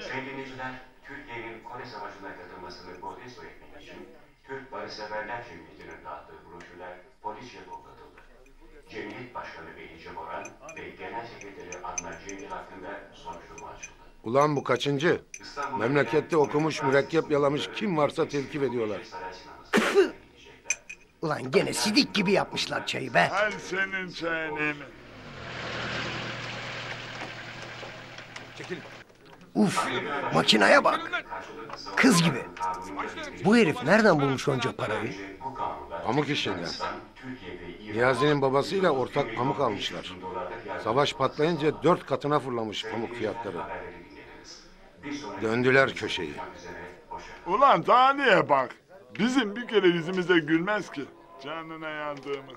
Sevgiliciler, Türkiye'nin Kore Savaşı'na katılmasını protesto etmek için Türk Barışseverler Cemiyeti'nin dağıttığı broşürler polisçe toplatıldı. Cemiyet Başkanı Beylice Moran ve Genel Sekreteri Adnan Cemil hakkında soruşturma açıldı. Ulan bu kaçıncı? Memlekette okumuş, mürekkep yalamış kim varsa tevkif ediyorlar. Ulan gene sidik gibi yapmışlar çayı be. Her senin çayını. Çekilin. Uf, makinaya bak. Kız gibi. Bu herif nereden bulmuş onca parayı? Pamuk işinden. Niyazi'nin babasıyla ortak pamuk almışlar. Savaş patlayınca 4 katına fırlamış pamuk fiyatları. Döndüler köşeyi. Ulan taneye bak. Bizim bir kere yüzümüze gülmez ki. Canına yandığımız.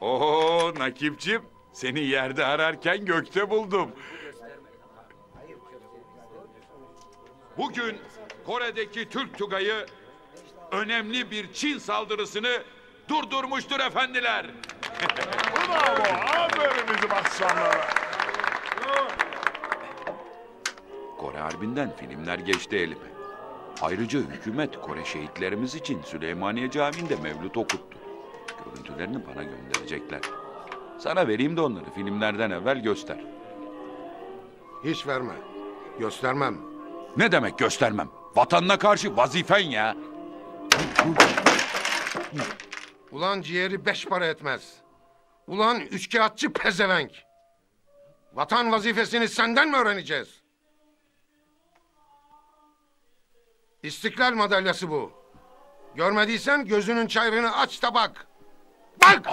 Oho Nakip'ciğim. Seni yerde ararken gökte buldum. Bugün Kore'deki Türk Tugay'ı önemli bir Çin saldırısını durdurmuştur efendiler. Bravo, aferin bizim aslanlara. Kore Harbi'nden filmler geçti elime. Ayrıca hükümet Kore şehitlerimiz için Süleymaniye Camii'nde mevlüt okuttu. Görüntülerini bana gönderecekler. Sana vereyim de onları filmlerden evvel göster. Hiç verme. Göstermem. Ne demek göstermem? Vatanına karşı vazifen ya. Ulan ciğeri 5 para etmez. Ulan üçkağıtçı pezevenk. Vatan vazifesini senden mi öğreneceğiz? İstiklal madalyası bu. Görmediysen gözünün çayrını aç da bak. Bak!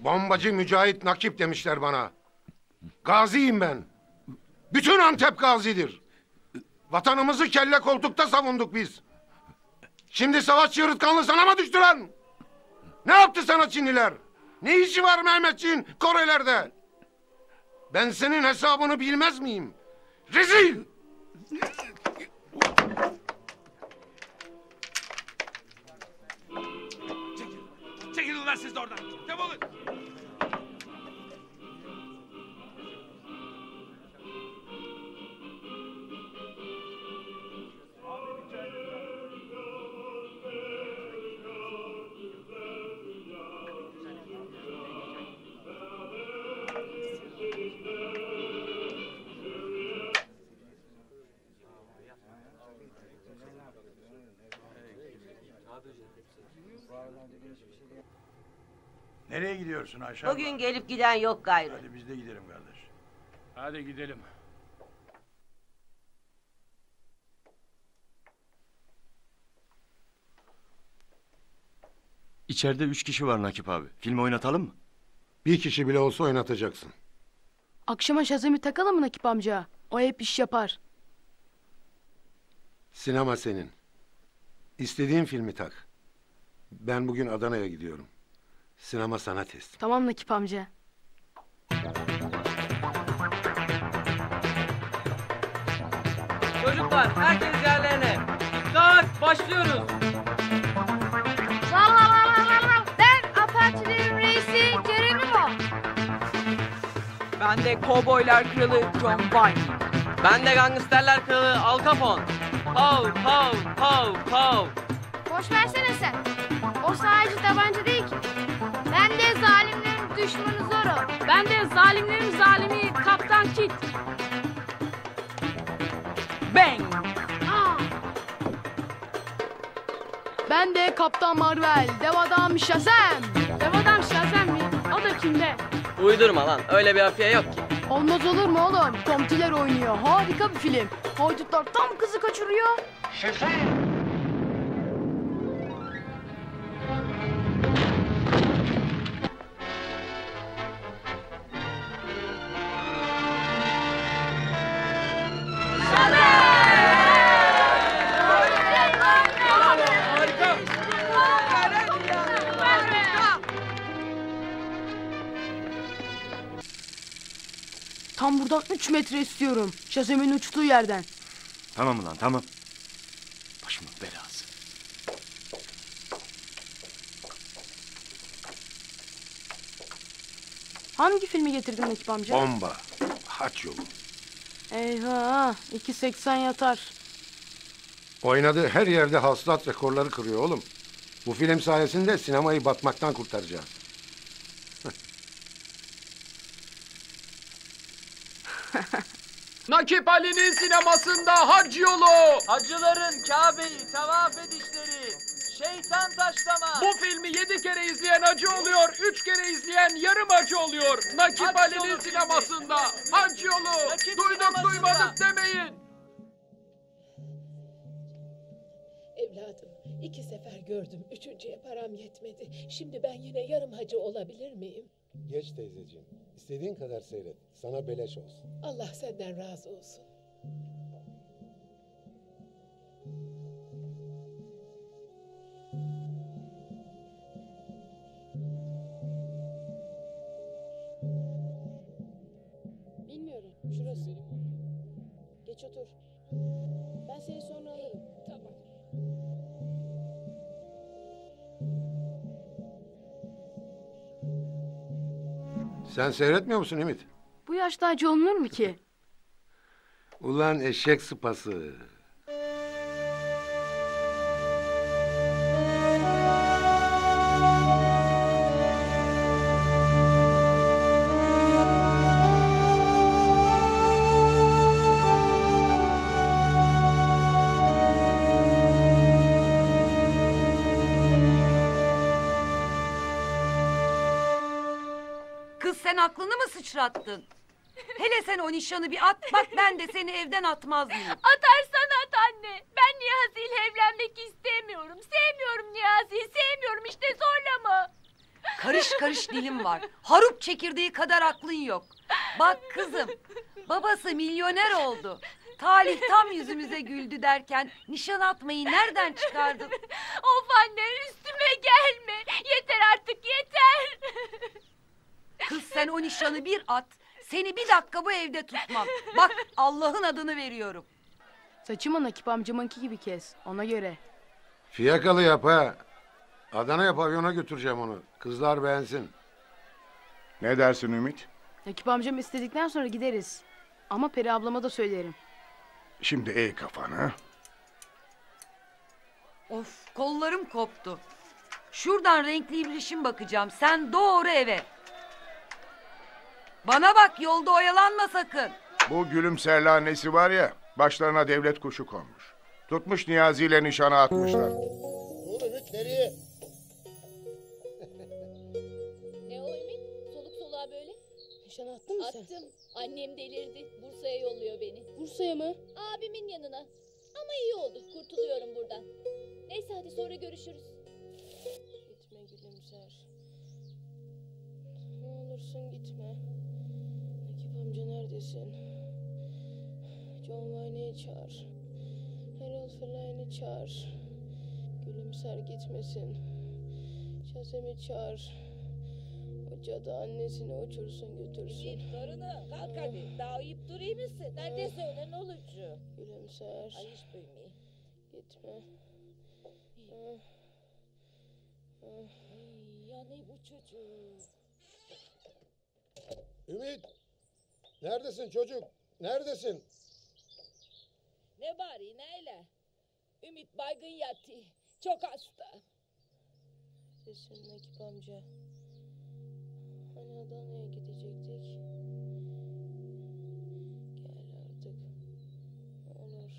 Bombacı Mücahit Nakip demişler bana. Gaziyim ben. Bütün Antep gazidir. Vatanımızı kelle koltukta savunduk biz. Şimdi savaş yırtkanlı sana mı düştü lan? Ne yaptı sana Çinliler? Ne işi var Mehmetçiğin Korelerde? Ben senin hesabını bilmez miyim? Rezil! Çekilin lan siz de oradan. Defolun. Nereye gidiyorsun Ayşe? Bugün gelip giden yok gayrı. Hadi biz de gidelim kardeş. Hadi gidelim. İçeride 3 kişi var Nakip abi. Film oynatalım mı? Bir kişi bile olsa oynatacaksın. Akşama şazemi takalım mı Nakip amca? O hep iş yapar. Sinema senin. İstediğin filmi tak. Ben bugün Adana'ya gidiyorum. Sinema sana teslim. Tamam Nakip amca. Çocuklar herkes yerlerine. Dikkat, başlıyoruz. Ben Apaçilerin reisi Jeremimo. Ben de Kovboylar Kralı John Wayne. Ben de Gangsterler Kralı Al Capone. Hav hav hav hav. Boş versene sen. O sadece tabanca değil ki. Ben de zalimlerin düşmanı Zorro. Ben de zalimlerin zalimi Kaptan Kit. Bang! Aa. Ben de Kaptan Marvel, Dev Adam Shazam. Dev Adam Shazam mi? O da kimde? Uydurma lan, öyle bir hafiye yok ki. Olmaz olur mu oğlum? Tomtiler oynuyor, harika bir film. Haydutlar tam kızı kaçırıyor. Şefim! Tam buradan 3 metre istiyorum. Şazemin uçtuğu yerden. Tamam ulan tamam. Başımın belası. Hangi filmi getirdin Nakip amca? Bomba. Haç Yolu. Eyvah. 2.80 yatar. Oynadığı her yerde hasılat rekorları kırıyor oğlum. Bu film sayesinde sinemayı batmaktan kurtaracağız. Nakip Ali'nin sinemasında Hac Yolu. Hacıların Kabe'yi tavaf edişleri, şeytan taşlama. Bu filmi 7 kere izleyen hacı oluyor, 3 kere izleyen yarım hacı oluyor. Nakip Ali'nin sinemasında Hac Yolu. Nakip Duyduk duymadık demeyin. Evladım 2 sefer gördüm, 3.'ye param yetmedi. Şimdi ben yine yarım hacı olabilir miyim? Geç teyzeciğim. İstediğin kadar seyret. Sana beleş olsun. Allah senden razı olsun. Bilmiyorum. Şurası. Geç otur. Ben seni sonra alırım. Tamam. Sen seyretmiyor musun Ümit? Bu yaşta hacı olunur mu ki? Ulan eşek sıpası. Aklını mı sıçrattın? Hele sen o nişanı bir at, bak ben de seni evden atmaz mıyım? Atarsan at anne. Ben Niyazi ile evlenmek istemiyorum. Sevmiyorum Niyazi'yi, sevmiyorum işte, zorlama. Karış karış dilim var. Harup çekirdeği kadar aklın yok. Bak kızım, babası milyoner oldu. Talih tam yüzümüze güldü derken nişan atmayı nereden çıkardın? Of anne, üstüme gelme. Yeter artık, yeter. Kız sen o nişanı bir at, seni bir dakika bu evde tutmam. Bak Allah'ın adını veriyorum. Saçımı Nakip amcamınki gibi kes, ona göre. Fiyakalı yap ha. Adana'ya pavyona götüreceğim onu, kızlar beğensin. Ne dersin Ümit? Nakip amcam istedikten sonra gideriz. Ama Peri ablama da söylerim. Şimdi eğ kafanı. Of, kollarım koptu. Şuradan renkli ibrişim bakacağım, sen doğru eve. Bana bak, yolda oyalanma sakın. Bu gülümserli annesi var ya, başlarına devlet kuşu konmuş. Tutmuş Niyazi ile nişana atmışlar. Dur Ümit, nereye? Ne o Ümit? Soluk soluğa böyle. Nişana attın mı sen? Attım. Annem delirdi. Bursa'ya yolluyor beni. Bursa'ya mı? Abimin yanına. Ama iyi oldu, kurtuluyorum buradan. Neyse hadi sonra görüşürüz. Gitme gülümser. Ne olursun gitme. Nakip amca neredesin? John Wayne'i çağır. Errol Flynn'i çağır. Gülümser gitmesin. Şazem'i çağır. O cadı annesini uçursun götürsün. Git karını. Kalk hadi. Daha uyuyup durayım mısın? Neredeyse ölen olucu. Gülümser. Ay hiç duymayayım. Gitme. Ay, ya ne bu çocuk? Ümit! Neredesin çocuk? Neredesin? Ne bari neyle? Ümit baygın yattı. Çok hasta. Sesin Nakip amca. Hani Adana'ya gidecektik? Gel artık. Ne olur.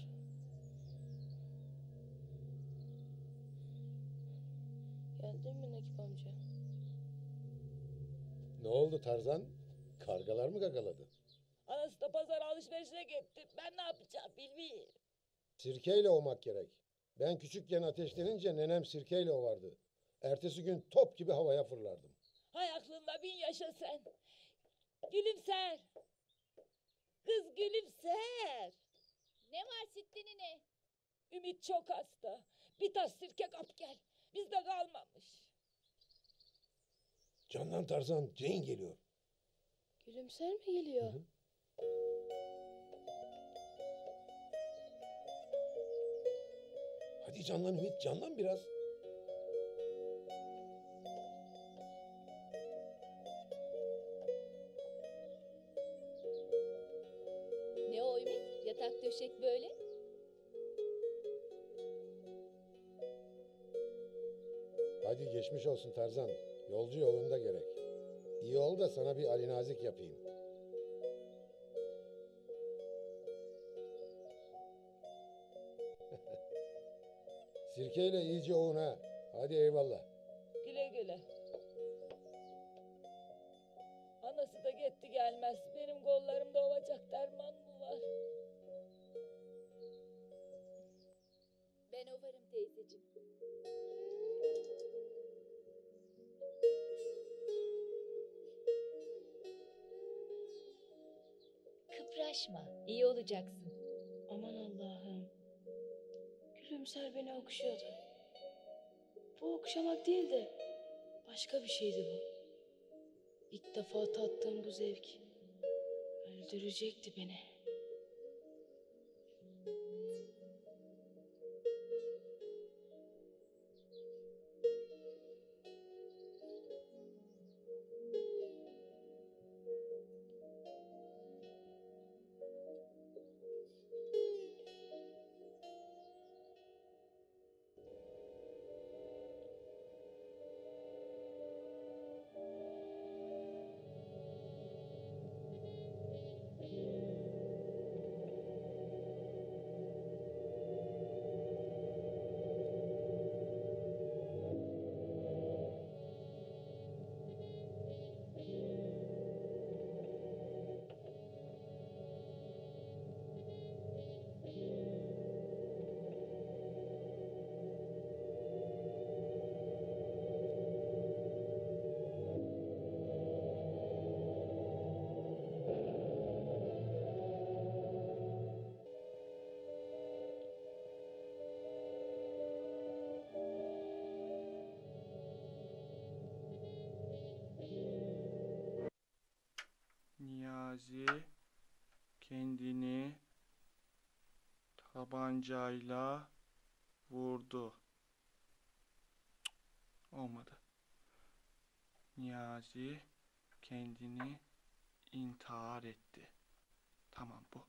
Geldin mi Nakip amca? Ne oldu Tarzan? Kargalar mı gagaladı? Anası da pazar alışverişine gitti. Ben ne yapacağım bilmiyorum. Sirkeyle ovmak gerek. Ben küçükken ateşlenince nenem sirkeyle ovardı. Ertesi gün top gibi havaya fırlardım. Hay aklında bin yaşa sen. Gülümser. Kız gülümser. Ne var Sütlü nene? Ümit çok hasta. Bir tas sirke kap gel. Bizde kalmamış. Candan Tarzan, Jane geliyor. Gülümser mi geliyor? Hı hı. Hadi canlan Ümit, canlan biraz. Ne o Ümit? Yatak döşek böyle. Hadi geçmiş olsun Tarzan. Yolcu yolunda gerek. İyi ol da sana bir alinazik yapayım. Sirkeyle iyice oğun ha. Hadi eyvallah. Güle güle. Anası da gitti gelmez. Benim kollarımda ovacak derman mı var? Ben ovarım teyzeciğim. Kıpraşma, iyi olacaksın. Aman Allah'ım. Gülümser beni okşuyordu. Bu okşamak değildi. Başka bir şeydi bu. İlk defa tattığım bu zevk öldürecekti beni. Kendini tabancayla vurdu. Olmadı. Niyazi kendini intihar etti. Tamam bu.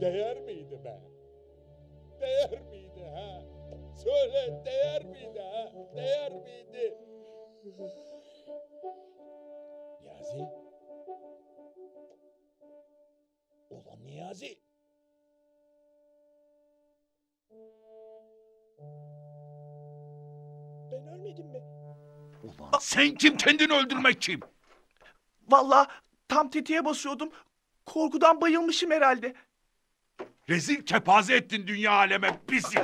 Değer miydi be? Değer miydi ha? Söyle, değer miydi ha? Değer miydi? Niyazi? Ulan Niyazi! Ben ölmedim mi? Ulan sen kim, kendini öldürmek kim? Vallahi tam tetiğe basıyordum. Korkudan bayılmışım herhalde. Rezil kepaze ettin dünya aleme bizi.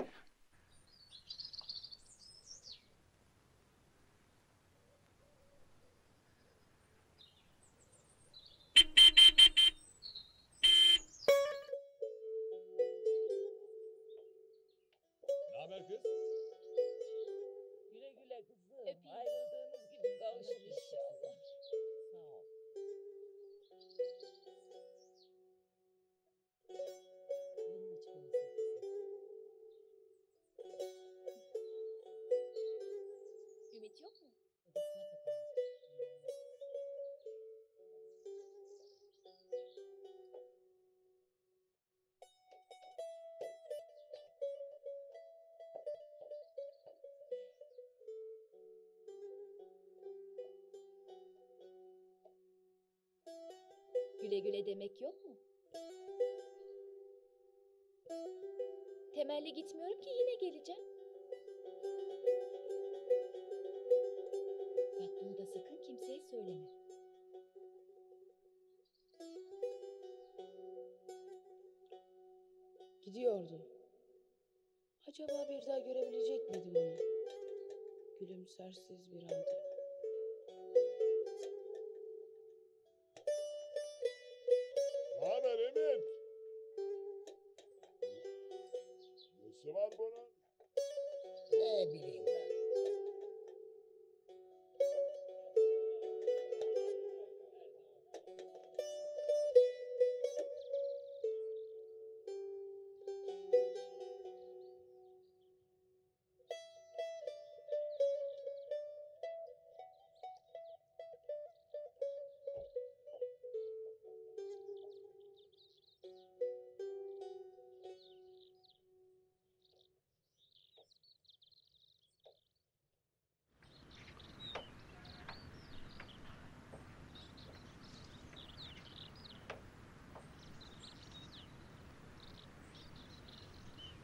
Güle güle demek yok mu? Temelli gitmiyorum ki, yine geleceğim. Bak bunu da sakın kimseye söyleme. Gidiyordu. Acaba bir daha görebilecek miydim onu? Gülümsersiz bir anda.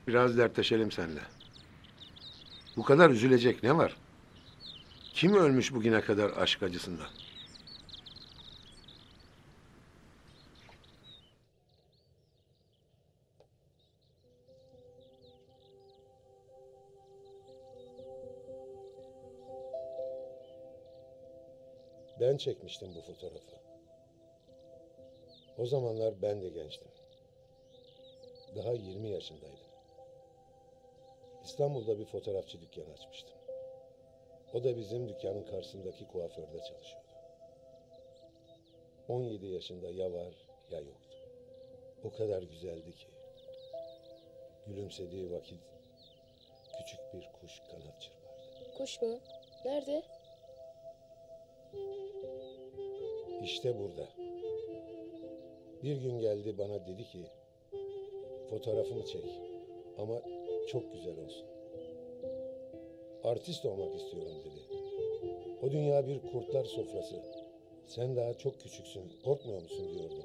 Biraz dertleşelim seninle. Bu kadar üzülecek ne var? Kim ölmüş bugüne kadar aşk acısından? Ben çekmiştim bu fotoğrafı. O zamanlar ben de gençtim. Daha 20 yaşındaydım. İstanbul'da bir fotoğrafçı dükkanı açmıştım. O da bizim dükkanın karşısındaki kuaförde çalışıyordu. 17 yaşında ya var ya yoktu. O kadar güzeldi ki. Gülümsediği vakit küçük bir kuş kanat çırpardı. Kuş mu? Nerede? İşte burada. Bir gün geldi bana dedi ki fotoğrafımı çek ama çok güzel olsun. Artist olmak istiyorum dedi. O dünya bir kurtlar sofrası. Sen daha çok küçüksün, korkmuyor musun diyordu.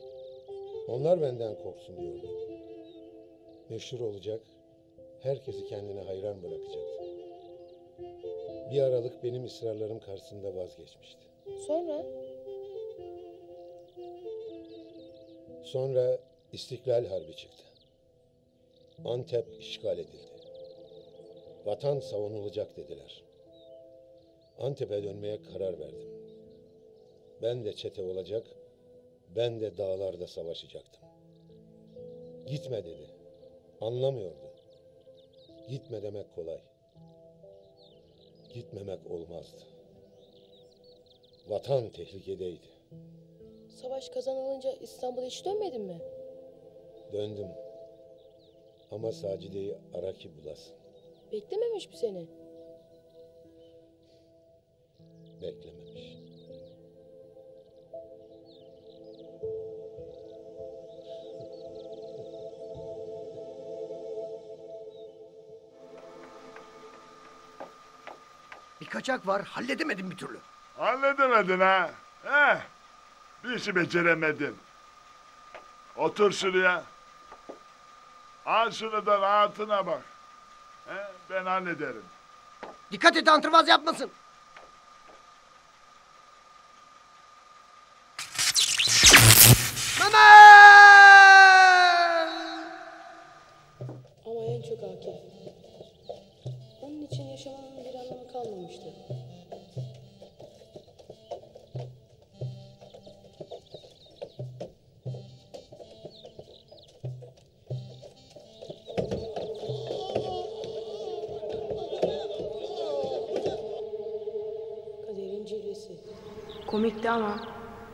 Onlar benden korksun diyordu. Meşhur olacak, herkesi kendine hayran bırakacaktı. Bir aralık benim ısrarlarım karşısında vazgeçmişti. Sonra? Sonra İstiklal Harbi çıktı. Antep işgal edildi. Vatan savunulacak dediler. Antep'e dönmeye karar verdim. Ben de çete olacak, ben de dağlarda savaşacaktım. Gitme dedi. Anlamıyordu. Gitme demek kolay. Gitmemek olmazdı. Vatan tehlikedeydi. Savaş kazanılınca İstanbul'a hiç dönmedin mi? Döndüm. Ama Sacide'yi ara ki bulasın. Beklememiş mi seni? Beklememiş. Bir kaçak var, halledemedim bir türlü. Halledemedin ha? Heh, bir işi beceremedin. Otur şuraya. Al şunu da rahatına bak. He, ben hallederim. Dikkat et, antrenman yapmasın. Mama! Ama en çok Akif. Onun için yaşamanın bir anlamı kalmamıştı. Komikti ama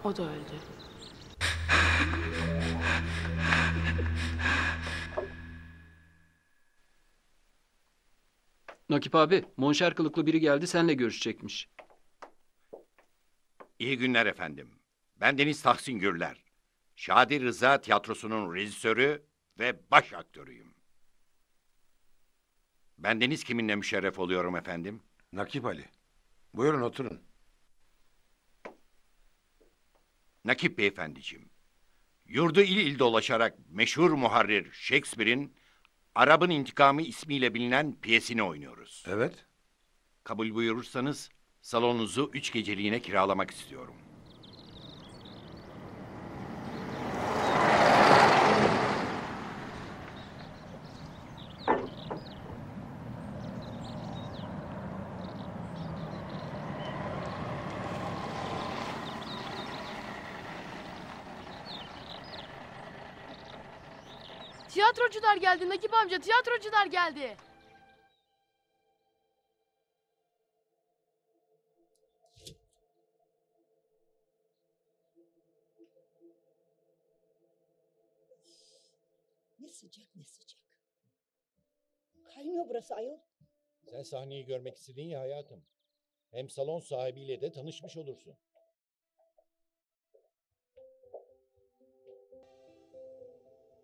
o da öldü. Nakip abi, monşer kılıklı biri geldi, seninle görüşecekmiş. İyi günler efendim. Ben Deniz Tahsin Gürler. Şadi Rıza Tiyatrosu'nun rejisörü ve baş aktörüyüm. Ben Deniz kiminle müşerref oluyorum efendim? Nakip Ali. Buyurun oturun. Nakip beyefendiciğim, yurdu il il dolaşarak meşhur muharrir Shakespeare'in Arap'ın İntikamı ismiyle bilinen piyesini oynuyoruz. Evet. Kabul buyurursanız salonunuzu 3 geceliğine kiralamak istiyorum. Tiyatrocular geldi Nakip amca, tiyatrocular geldi. Ne sıcak, ne sıcak. Kaynıyor burası ayol. Sen sahneyi görmek istedin ya hayatım. Hem salon sahibiyle de tanışmış olursun.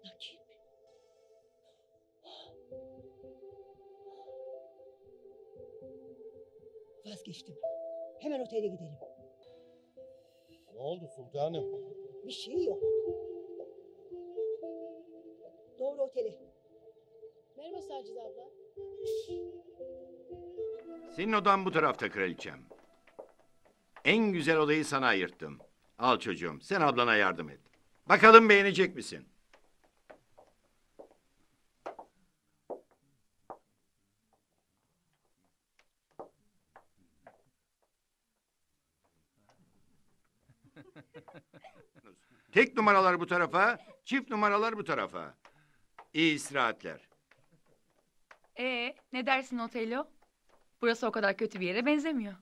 Nakip. Vazgeçtim. Hemen otele gidelim. Ne oldu sultanım? Bir şey yok. Doğru otele. Merhaba Sacide abla. Senin odan bu tarafta kraliçem. En güzel odayı sana ayırttım. Al çocuğum, sen ablana yardım et. Bakalım beğenecek misin? Tek numaralar bu tarafa, çift numaralar bu tarafa. İyi istirahatler. Ne dersin Otelo? Burası o kadar kötü bir yere benzemiyor.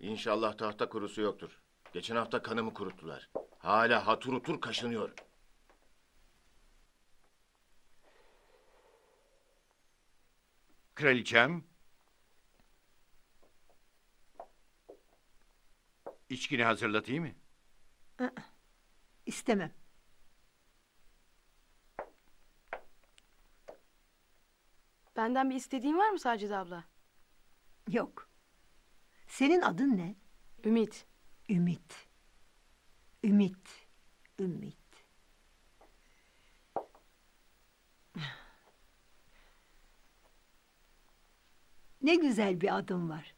İnşallah tahta kurusu yoktur. Geçen hafta kanımı kuruttular. Hala hatır otur kaşınıyor. Kraliçem. İçkini hazırlatayım mı? İstemem. Benden bir istediğin var mı Sacide abla? Yok. Senin adın ne? Ümit. Ümit. Ümit. Ümit. Ne güzel bir adın var.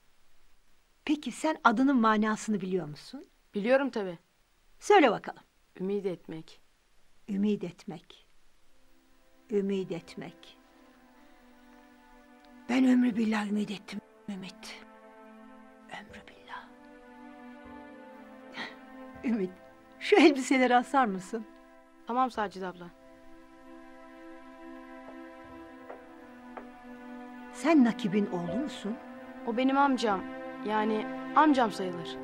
Peki sen adının manasını biliyor musun? Biliyorum tabii. Söyle bakalım. Ümit etmek. Ümit etmek. Ümit etmek. Ben ömrü billah ümit ettim Ümit. Ömrü billah. Ümit, şu elbiseleri asar mısın? Tamam Sacide abla. Sen Nakip'in oğlu musun? O benim amcam. Yani amcam sayılır.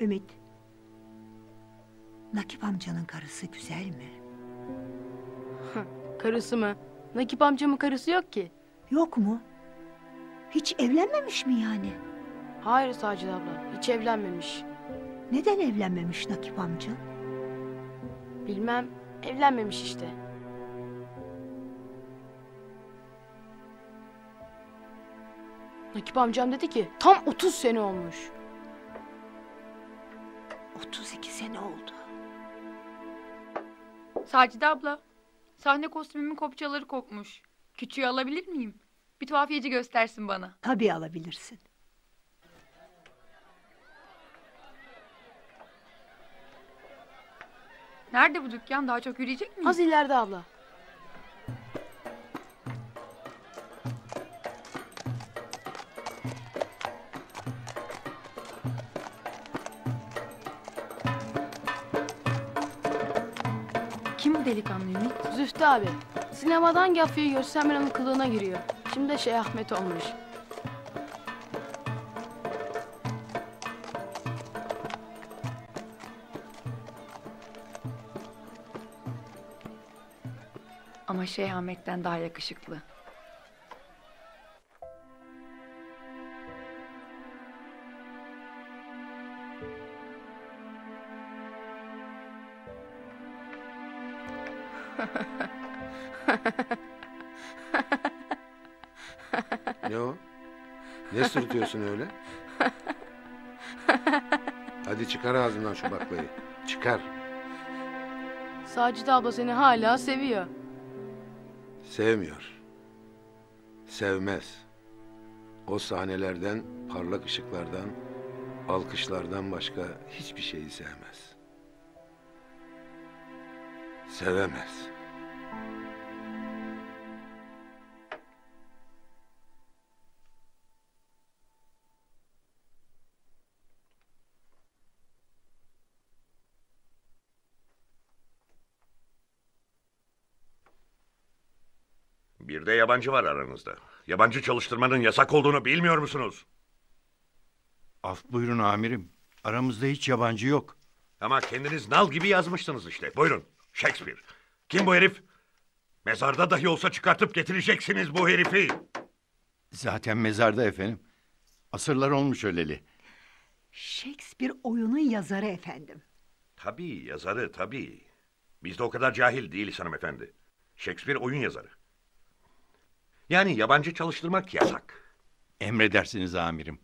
Ümit, Nakip amcanın karısı güzel mi? Karısı mı? Nakip amcamın karısı yok ki. Yok mu? Hiç evlenmemiş mi yani? Hayır Sacide abla, hiç evlenmemiş. Neden evlenmemiş Nakip amcan? Bilmem, evlenmemiş işte. Nakip amcam dedi ki tam 30 sene olmuş. 32 sene oldu. Sacide abla, sahne kostümümün kopçaları kopmuş. Küçüğü alabilir miyim? Bir tuhafiyeci göstersin bana. Tabii alabilirsin. Nerede bu dükkan? Daha çok yürüyecek miyim? Az ileride abla. Kim bu delikanlı Umit? Zuhtu abi. Sinemadan Gafya'yı görsem hemen onun kılığına giriyor. Şimdi de şey Ahmet olmuş. Ama şey Ahmet'ten daha yakışıklı. Ne o? Ne sırıtıyorsun öyle? Hadi çıkar ağzından şu baklayı. Çıkar. Sacide abla seni hala seviyor. Sevmiyor. Sevmez. O sahnelerden, parlak ışıklardan, alkışlardan başka hiçbir şeyi sevmez. Sevemez. Bir de yabancı var aranızda. Yabancı çalıştırmanın yasak olduğunu bilmiyor musunuz? Af buyurun amirim. Aramızda hiç yabancı yok. Ama kendiniz nal gibi yazmıştınız işte. Buyurun Shakespeare. Kim bu herif? Mezarda dahi olsa çıkartıp getireceksiniz bu herifi. Zaten mezarda efendim. Asırlar olmuş öleli. Shakespeare oyunun yazarı efendim. Tabii yazarı tabii. Biz de o kadar cahil değiliz hanımefendi. Shakespeare oyun yazarı. Yani yabancı çalıştırmak yasak. Emredersiniz amirim.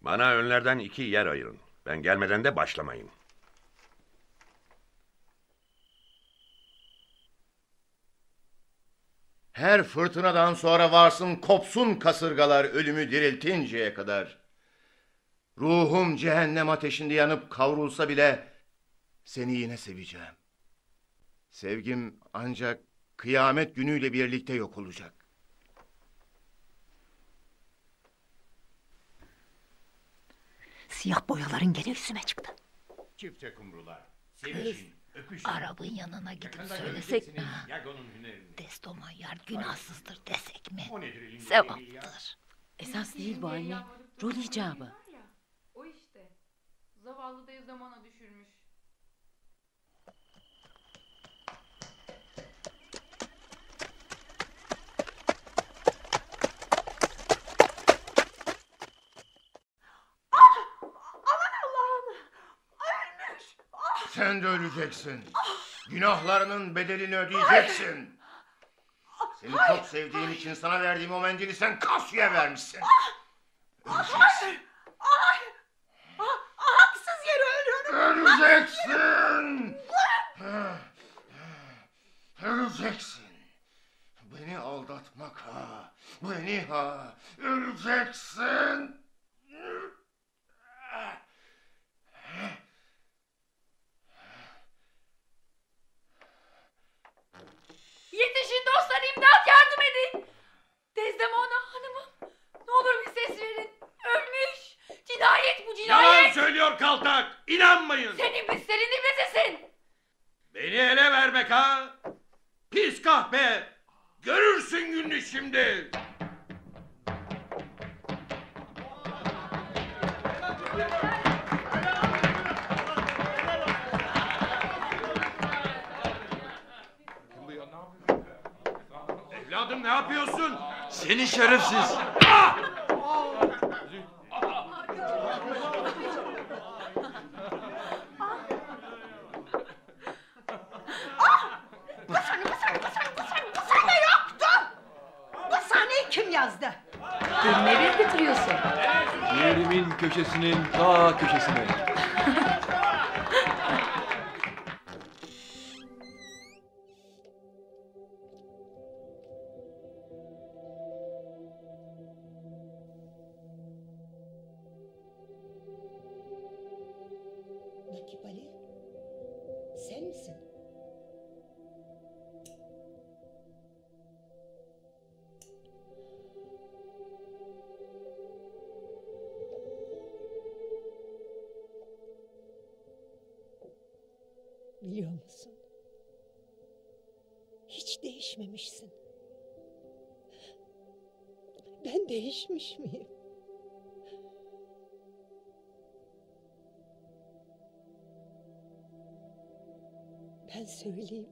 Bana önlerden 2 yer ayırın. Ben gelmeden de başlamayın. Her fırtınadan sonra varsın kopsun kasırgalar ölümü diriltinceye kadar. Ruhum cehennem ateşinde yanıp kavrulsa bile... Seni yine seveceğim. Sevgim ancak kıyamet günüyle birlikte yok olacak. Siyah boyaların gene üstüme çıktı. Çifte kumrular. Sevişin, öpüşün. Arap'ın yanına gidip yakında söylesek mi? Destomanyar günahsızdır desek mi? Sevaptır. Esas değil bu anne. Rol icabı. O işte. Zavallı da zamana düşürmüş. Sen de öleceksin. Günahlarının bedelini ödeyeceksin. Seni çok sevdiğim için sana verdiğim o mendili sen Kasya'ya vermişsin. Öleceksin. Haksız yere ölüyorum. Öleceksin. Öleceksin. Beni aldatmak ha. Beni ha. Öleceksin. Yetişin dostlar, imdat, yardım edin. Desdemona hanımım, ne olur bir ses verin. Ölmüş. Cinayet bu, cinayet. Yalan söylüyor kaltak. İnanmayın. Sen iblis, senin iblisisin. Beni ele vermek ha. Pis kahpe. Görürsün gününü şimdi. Ne yapıyorsun? Seni şerefsiz. musun? Yerimin köşesinin ta köşesine. Nakip Ali, sen misin? Biliyor musun? Hiç değişmemişsin. Ben değişmiş miyim? Ben söyleyeyim.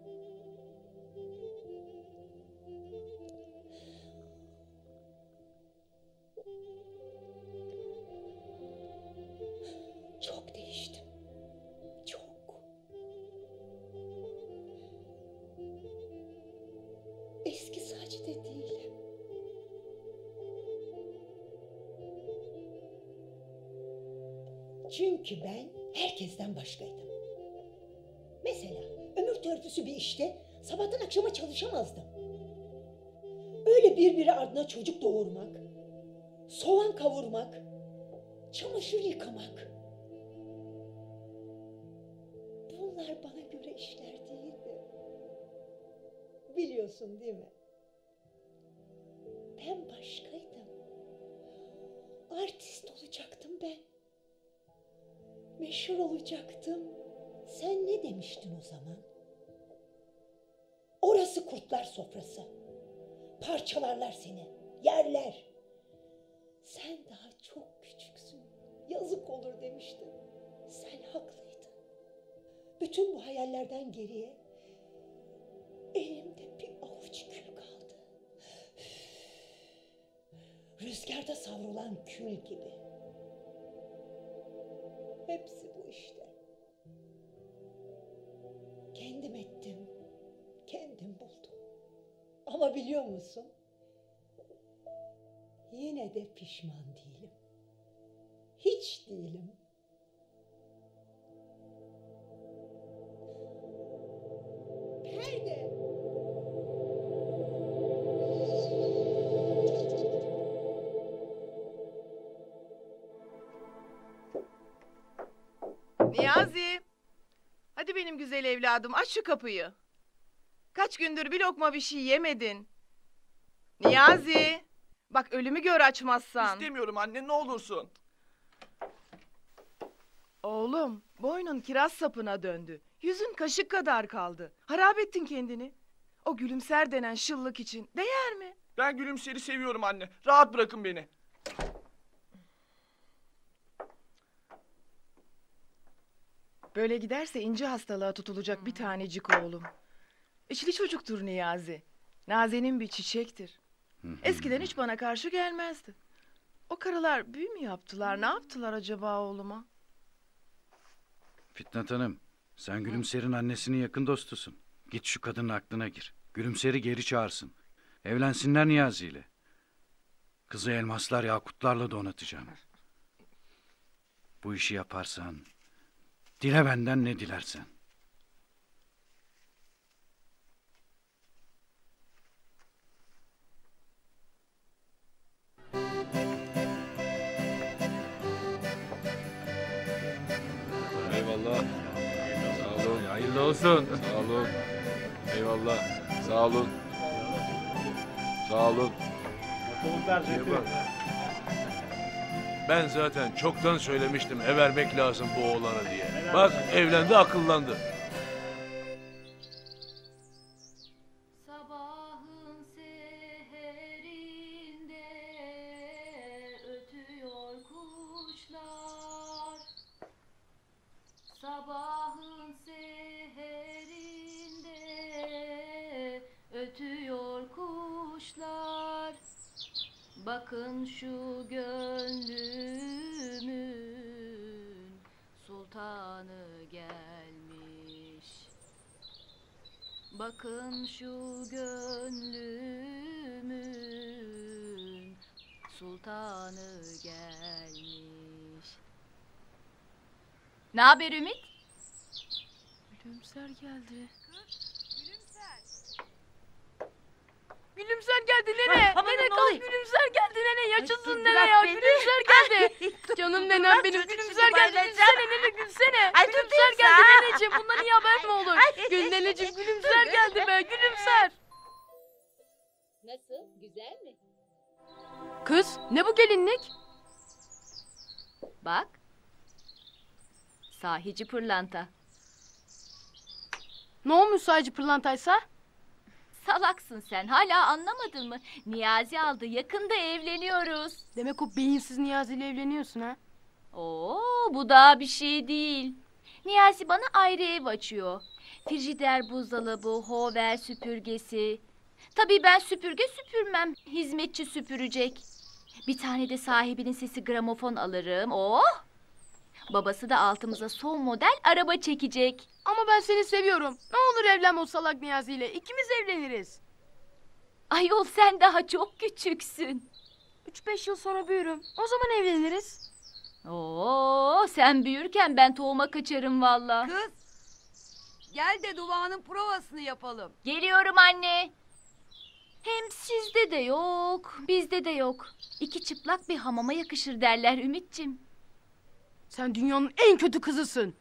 Çok değiştim. Çok. Eski Sacide değilim. Çünkü ben herkesten başkaydım. Mesela törpüsü bir işte, sabahtan akşama çalışamazdım. Öyle birbiri ardına çocuk doğurmak, soğan kavurmak, çamaşır yıkamak. Bunlar bana göre işler değildi. Biliyorsun değil mi? Ben başkaydım. Artist olacaktım ben. Meşhur olacaktım. Sen ne demiştin o zaman? Orası kurtlar sofrası. Parçalarlar seni, yerler. Sen daha çok küçüksün, yazık olur demiştin. Sen haklıydın. Bütün bu hayallerden geriye elimde bir avuç kül kaldı. Rüzgarda savrulan kül gibi. Hepsi bu işte. Kendim ettim. Kendim buldum. Ama biliyor musun? Yine de pişman değilim. Hiç değilim. Perde. Niyazi. Hadi benim güzel evladım, aç şu kapıyı. Kaç gündür bir lokma bir şey yemedin. Niyazi. Bak ölümü gör açmazsan. İstemiyorum anne, ne olursun. Oğlum, boynun kiraz sapına döndü. Yüzün kaşık kadar kaldı. Harap ettin kendini. O gülümser denen şıllık için değer mi? Ben gülümseri seviyorum anne. Rahat bırakın beni. Böyle giderse ince hastalığa tutulacak bir tanecik oğlum. İçli çocuktur Niyazi. Nazenin bir çiçektir. Eskiden hiç bana karşı gelmezdi. O karılar büyü mü yaptılar? Ne yaptılar acaba oğluma? Fitnat Hanım, sen Gülümser'in annesinin yakın dostusun. Git şu kadının aklına gir. Gülümser'i geri çağırsın. Evlensinler Niyazi ile. Kızı elmaslar, yakutlarla donatacağım. Bu işi yaparsan, dile benden ne dilersen. Sağ olun. Eyvallah. Sağ olun. Sağ olun. Ben zaten çoktan söylemiştim, ev vermek lazım bu oğlana diye. Bak evlendi, akıllandı. Bakın şu gönlümün sultanı gelmiş. Bakın şu gönlümün sultanı gelmiş. Ne haber Ümit? Gülümser geldi. Gülümser geldi nene. Aman nene kalk, gülümser geldi nene. Yaşasın nene ya. Gülümser geldi. Canım nenem benim. Gülümser geldi. Gülsene nene, gülsene. Gülümser geldi neneciğim. Bundan iyi haber mi olur? Gül neneciğim, gülümser geldi be. Gülümser. Nasıl? Güzel mi? Kız ne bu gelinlik? Bak. Sahici pırlanta. Ne olmuş sahici pırlantaysa? Salaksın sen, hala anlamadın mı? Niyazi aldı, yakında evleniyoruz. Demek o beyinsiz Niyazi ile evleniyorsun ha? Oo, bu daha bir şey değil. Niyazi bana ayrı ev açıyor. Frijider, buzdolabı, hover, süpürgesi. Tabii ben süpürge süpürmem, hizmetçi süpürecek. Bir tane de sahibinin sesi gramofon alırım, oh! Babası da altımıza son model araba çekecek. Ama ben seni seviyorum. Ne olur evlenme o salak Niyazi ile. İkimiz evleniriz. Ayol sen daha çok küçüksün. 3-5 yıl sonra büyürüm. O zaman evleniriz. Oo, sen büyürken ben tohuma kaçarım valla. Kız, gel de duvağının provasını yapalım. Geliyorum anne. Hem sizde de yok, bizde de yok. İki çıplak bir hamama yakışır derler Ümitciğim. Sen dünyanın en kötü kızısın.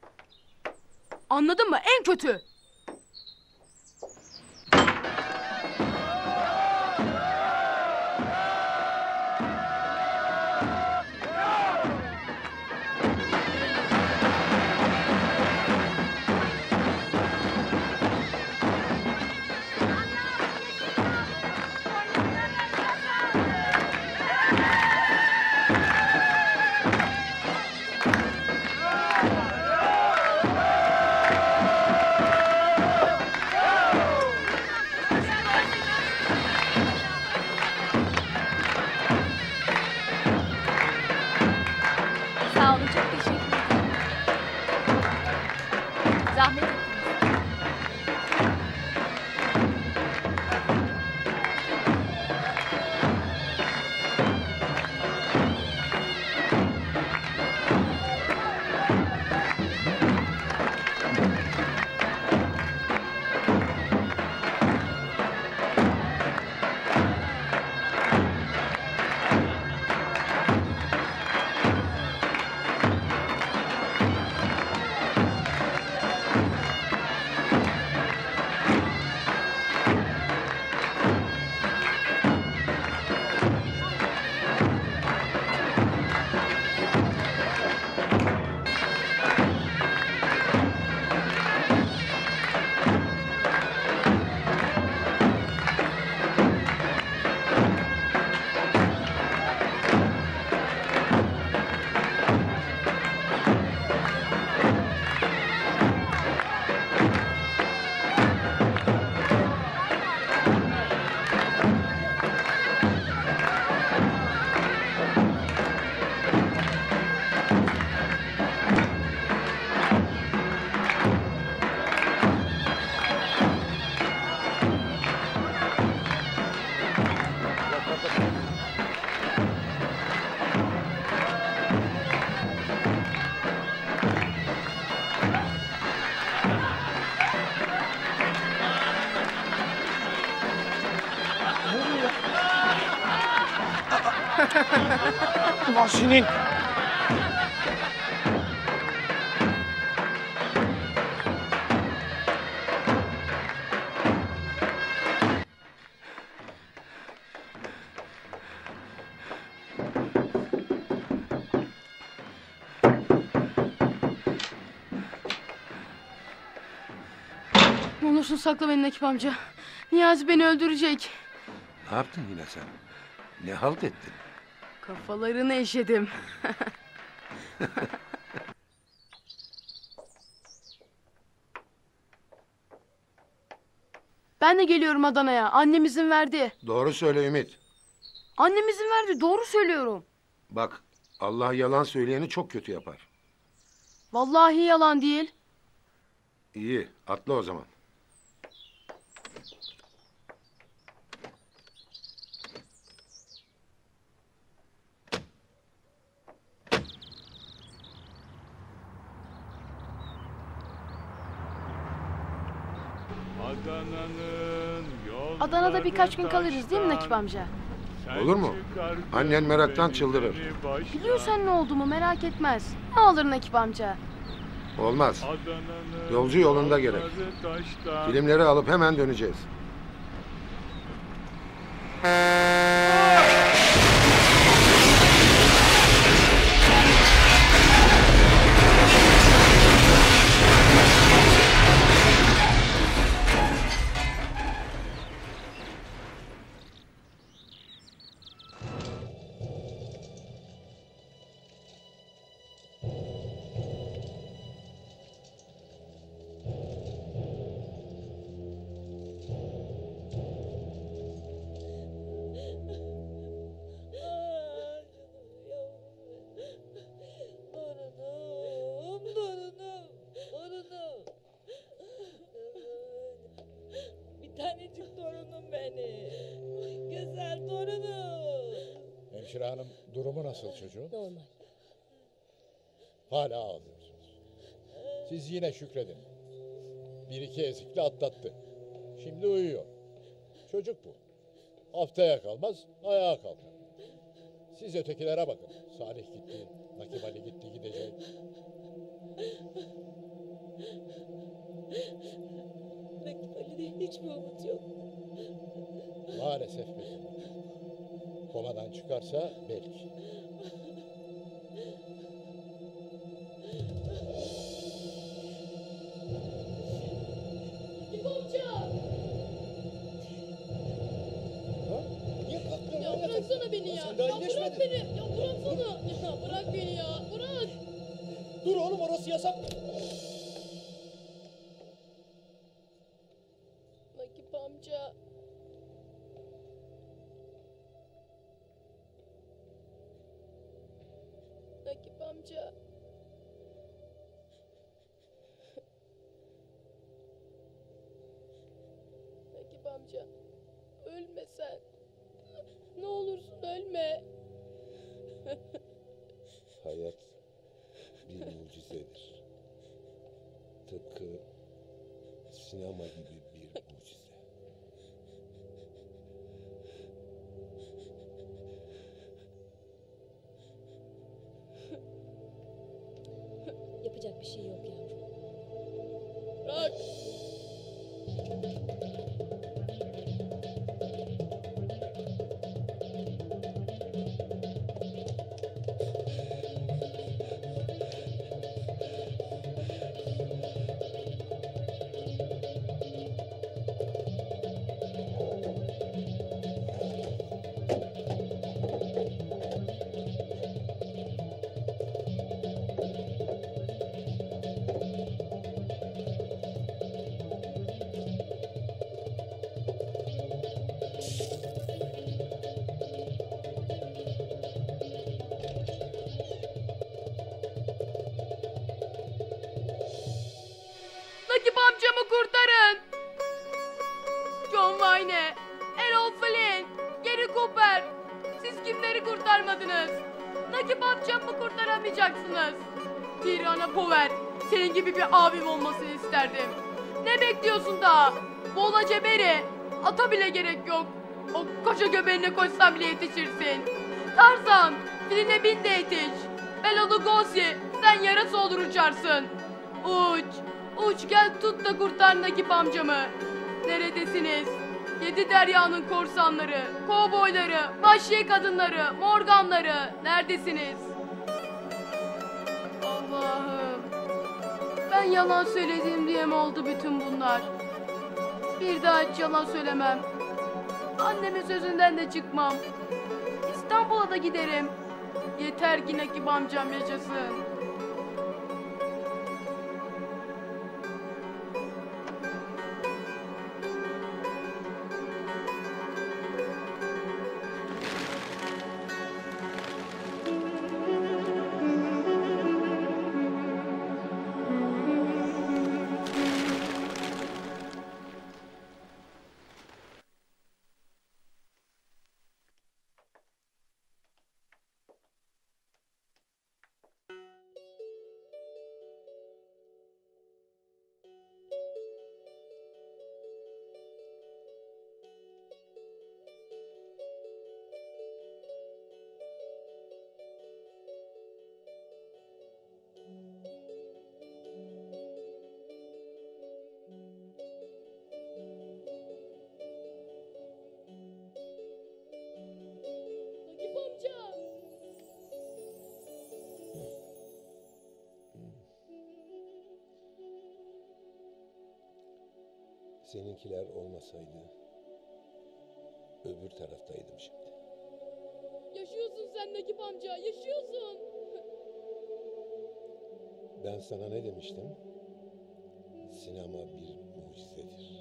Anladın mı? En kötü. Senin. Ne olursun sakla beni Nakip amca. Niyazi beni öldürecek. Ne yaptın yine sen? Ne halt ettin? Kafalarını eşedim. Ben de geliyorum Adana'ya. Annem izin verdi. Doğru söyle Ümit. Annem izin verdi. Doğru söylüyorum. Bak, Allah yalan söyleyeni çok kötü yapar. Vallahi yalan değil. İyi, atla o zaman. Adana'da birkaç gün kalırız değil mi Nakip amca? Olur mu? Annen meraktan çıldırır. Biliyorsan ne olduğumu merak etmez. Ne olur Nakip amca? Olmaz. Yolcu yolunda gerek. Filmleri alıp hemen döneceğiz. Nasıl çocuğun? Normal. Hala ağlıyorsunuz. Siz yine şükredin. Bir iki ezikle atlattı. Şimdi uyuyor. Çocuk bu. Haftaya kalmaz, ayağa kalkar. Siz ötekilere bakın. Salih gitti, Nakip Ali gitti, gidecek. Nakip Ali'de hiç bir umut yok. Maalesef bir umut. Komadan çıkarsa belki. Bıraksana beni ya. Bırak beni. Ya bıraksana. Ya bırak beni ya. Bırak. Dur oğlum, orası yasak. Nakip amca. Nakip amca. Nakip amca. Ölme sen. Ne olursun ölme. Hayat bir mucizedir. Tıpkı sinema gibi bir mucize. Yapacak bir şey yok yavrum. Bırak. Amcamı kurtarın. John Wayne, Errol Flynn, Gary Cooper. Siz kimleri kurtarmadınız? Nakip amcamı kurtaramayacaksınız. Tyrone Power, senin gibi bir abim olmasını isterdim. Ne bekliyorsun daha? Bola ceberi, ata bile gerek yok. O koca göbeğine koşsan bile yetişirsin. Tarzan, diline bin de yetiş. Bela Lugosi, sen yarası olur uçarsın. Uç. Uç gel tut da kurtar Nakip amcamı. Neredesiniz? Yedi deryanın korsanları, kovboyları, vahşi kadınları, morganları. Neredesiniz? Allah'ım. Ben yalan söyledim diye mi oldu bütün bunlar? Bir daha hiç yalan söylemem. Annemin sözünden de çıkmam. İstanbul'a da giderim. Yeter ki Nakip amcam yaşasın. Seninkiler olmasaydı öbür taraftaydım şimdi. Yaşıyorsun sen Nakip amca, yaşıyorsun. Ben sana ne demiştim? Sinema bir mucizedir.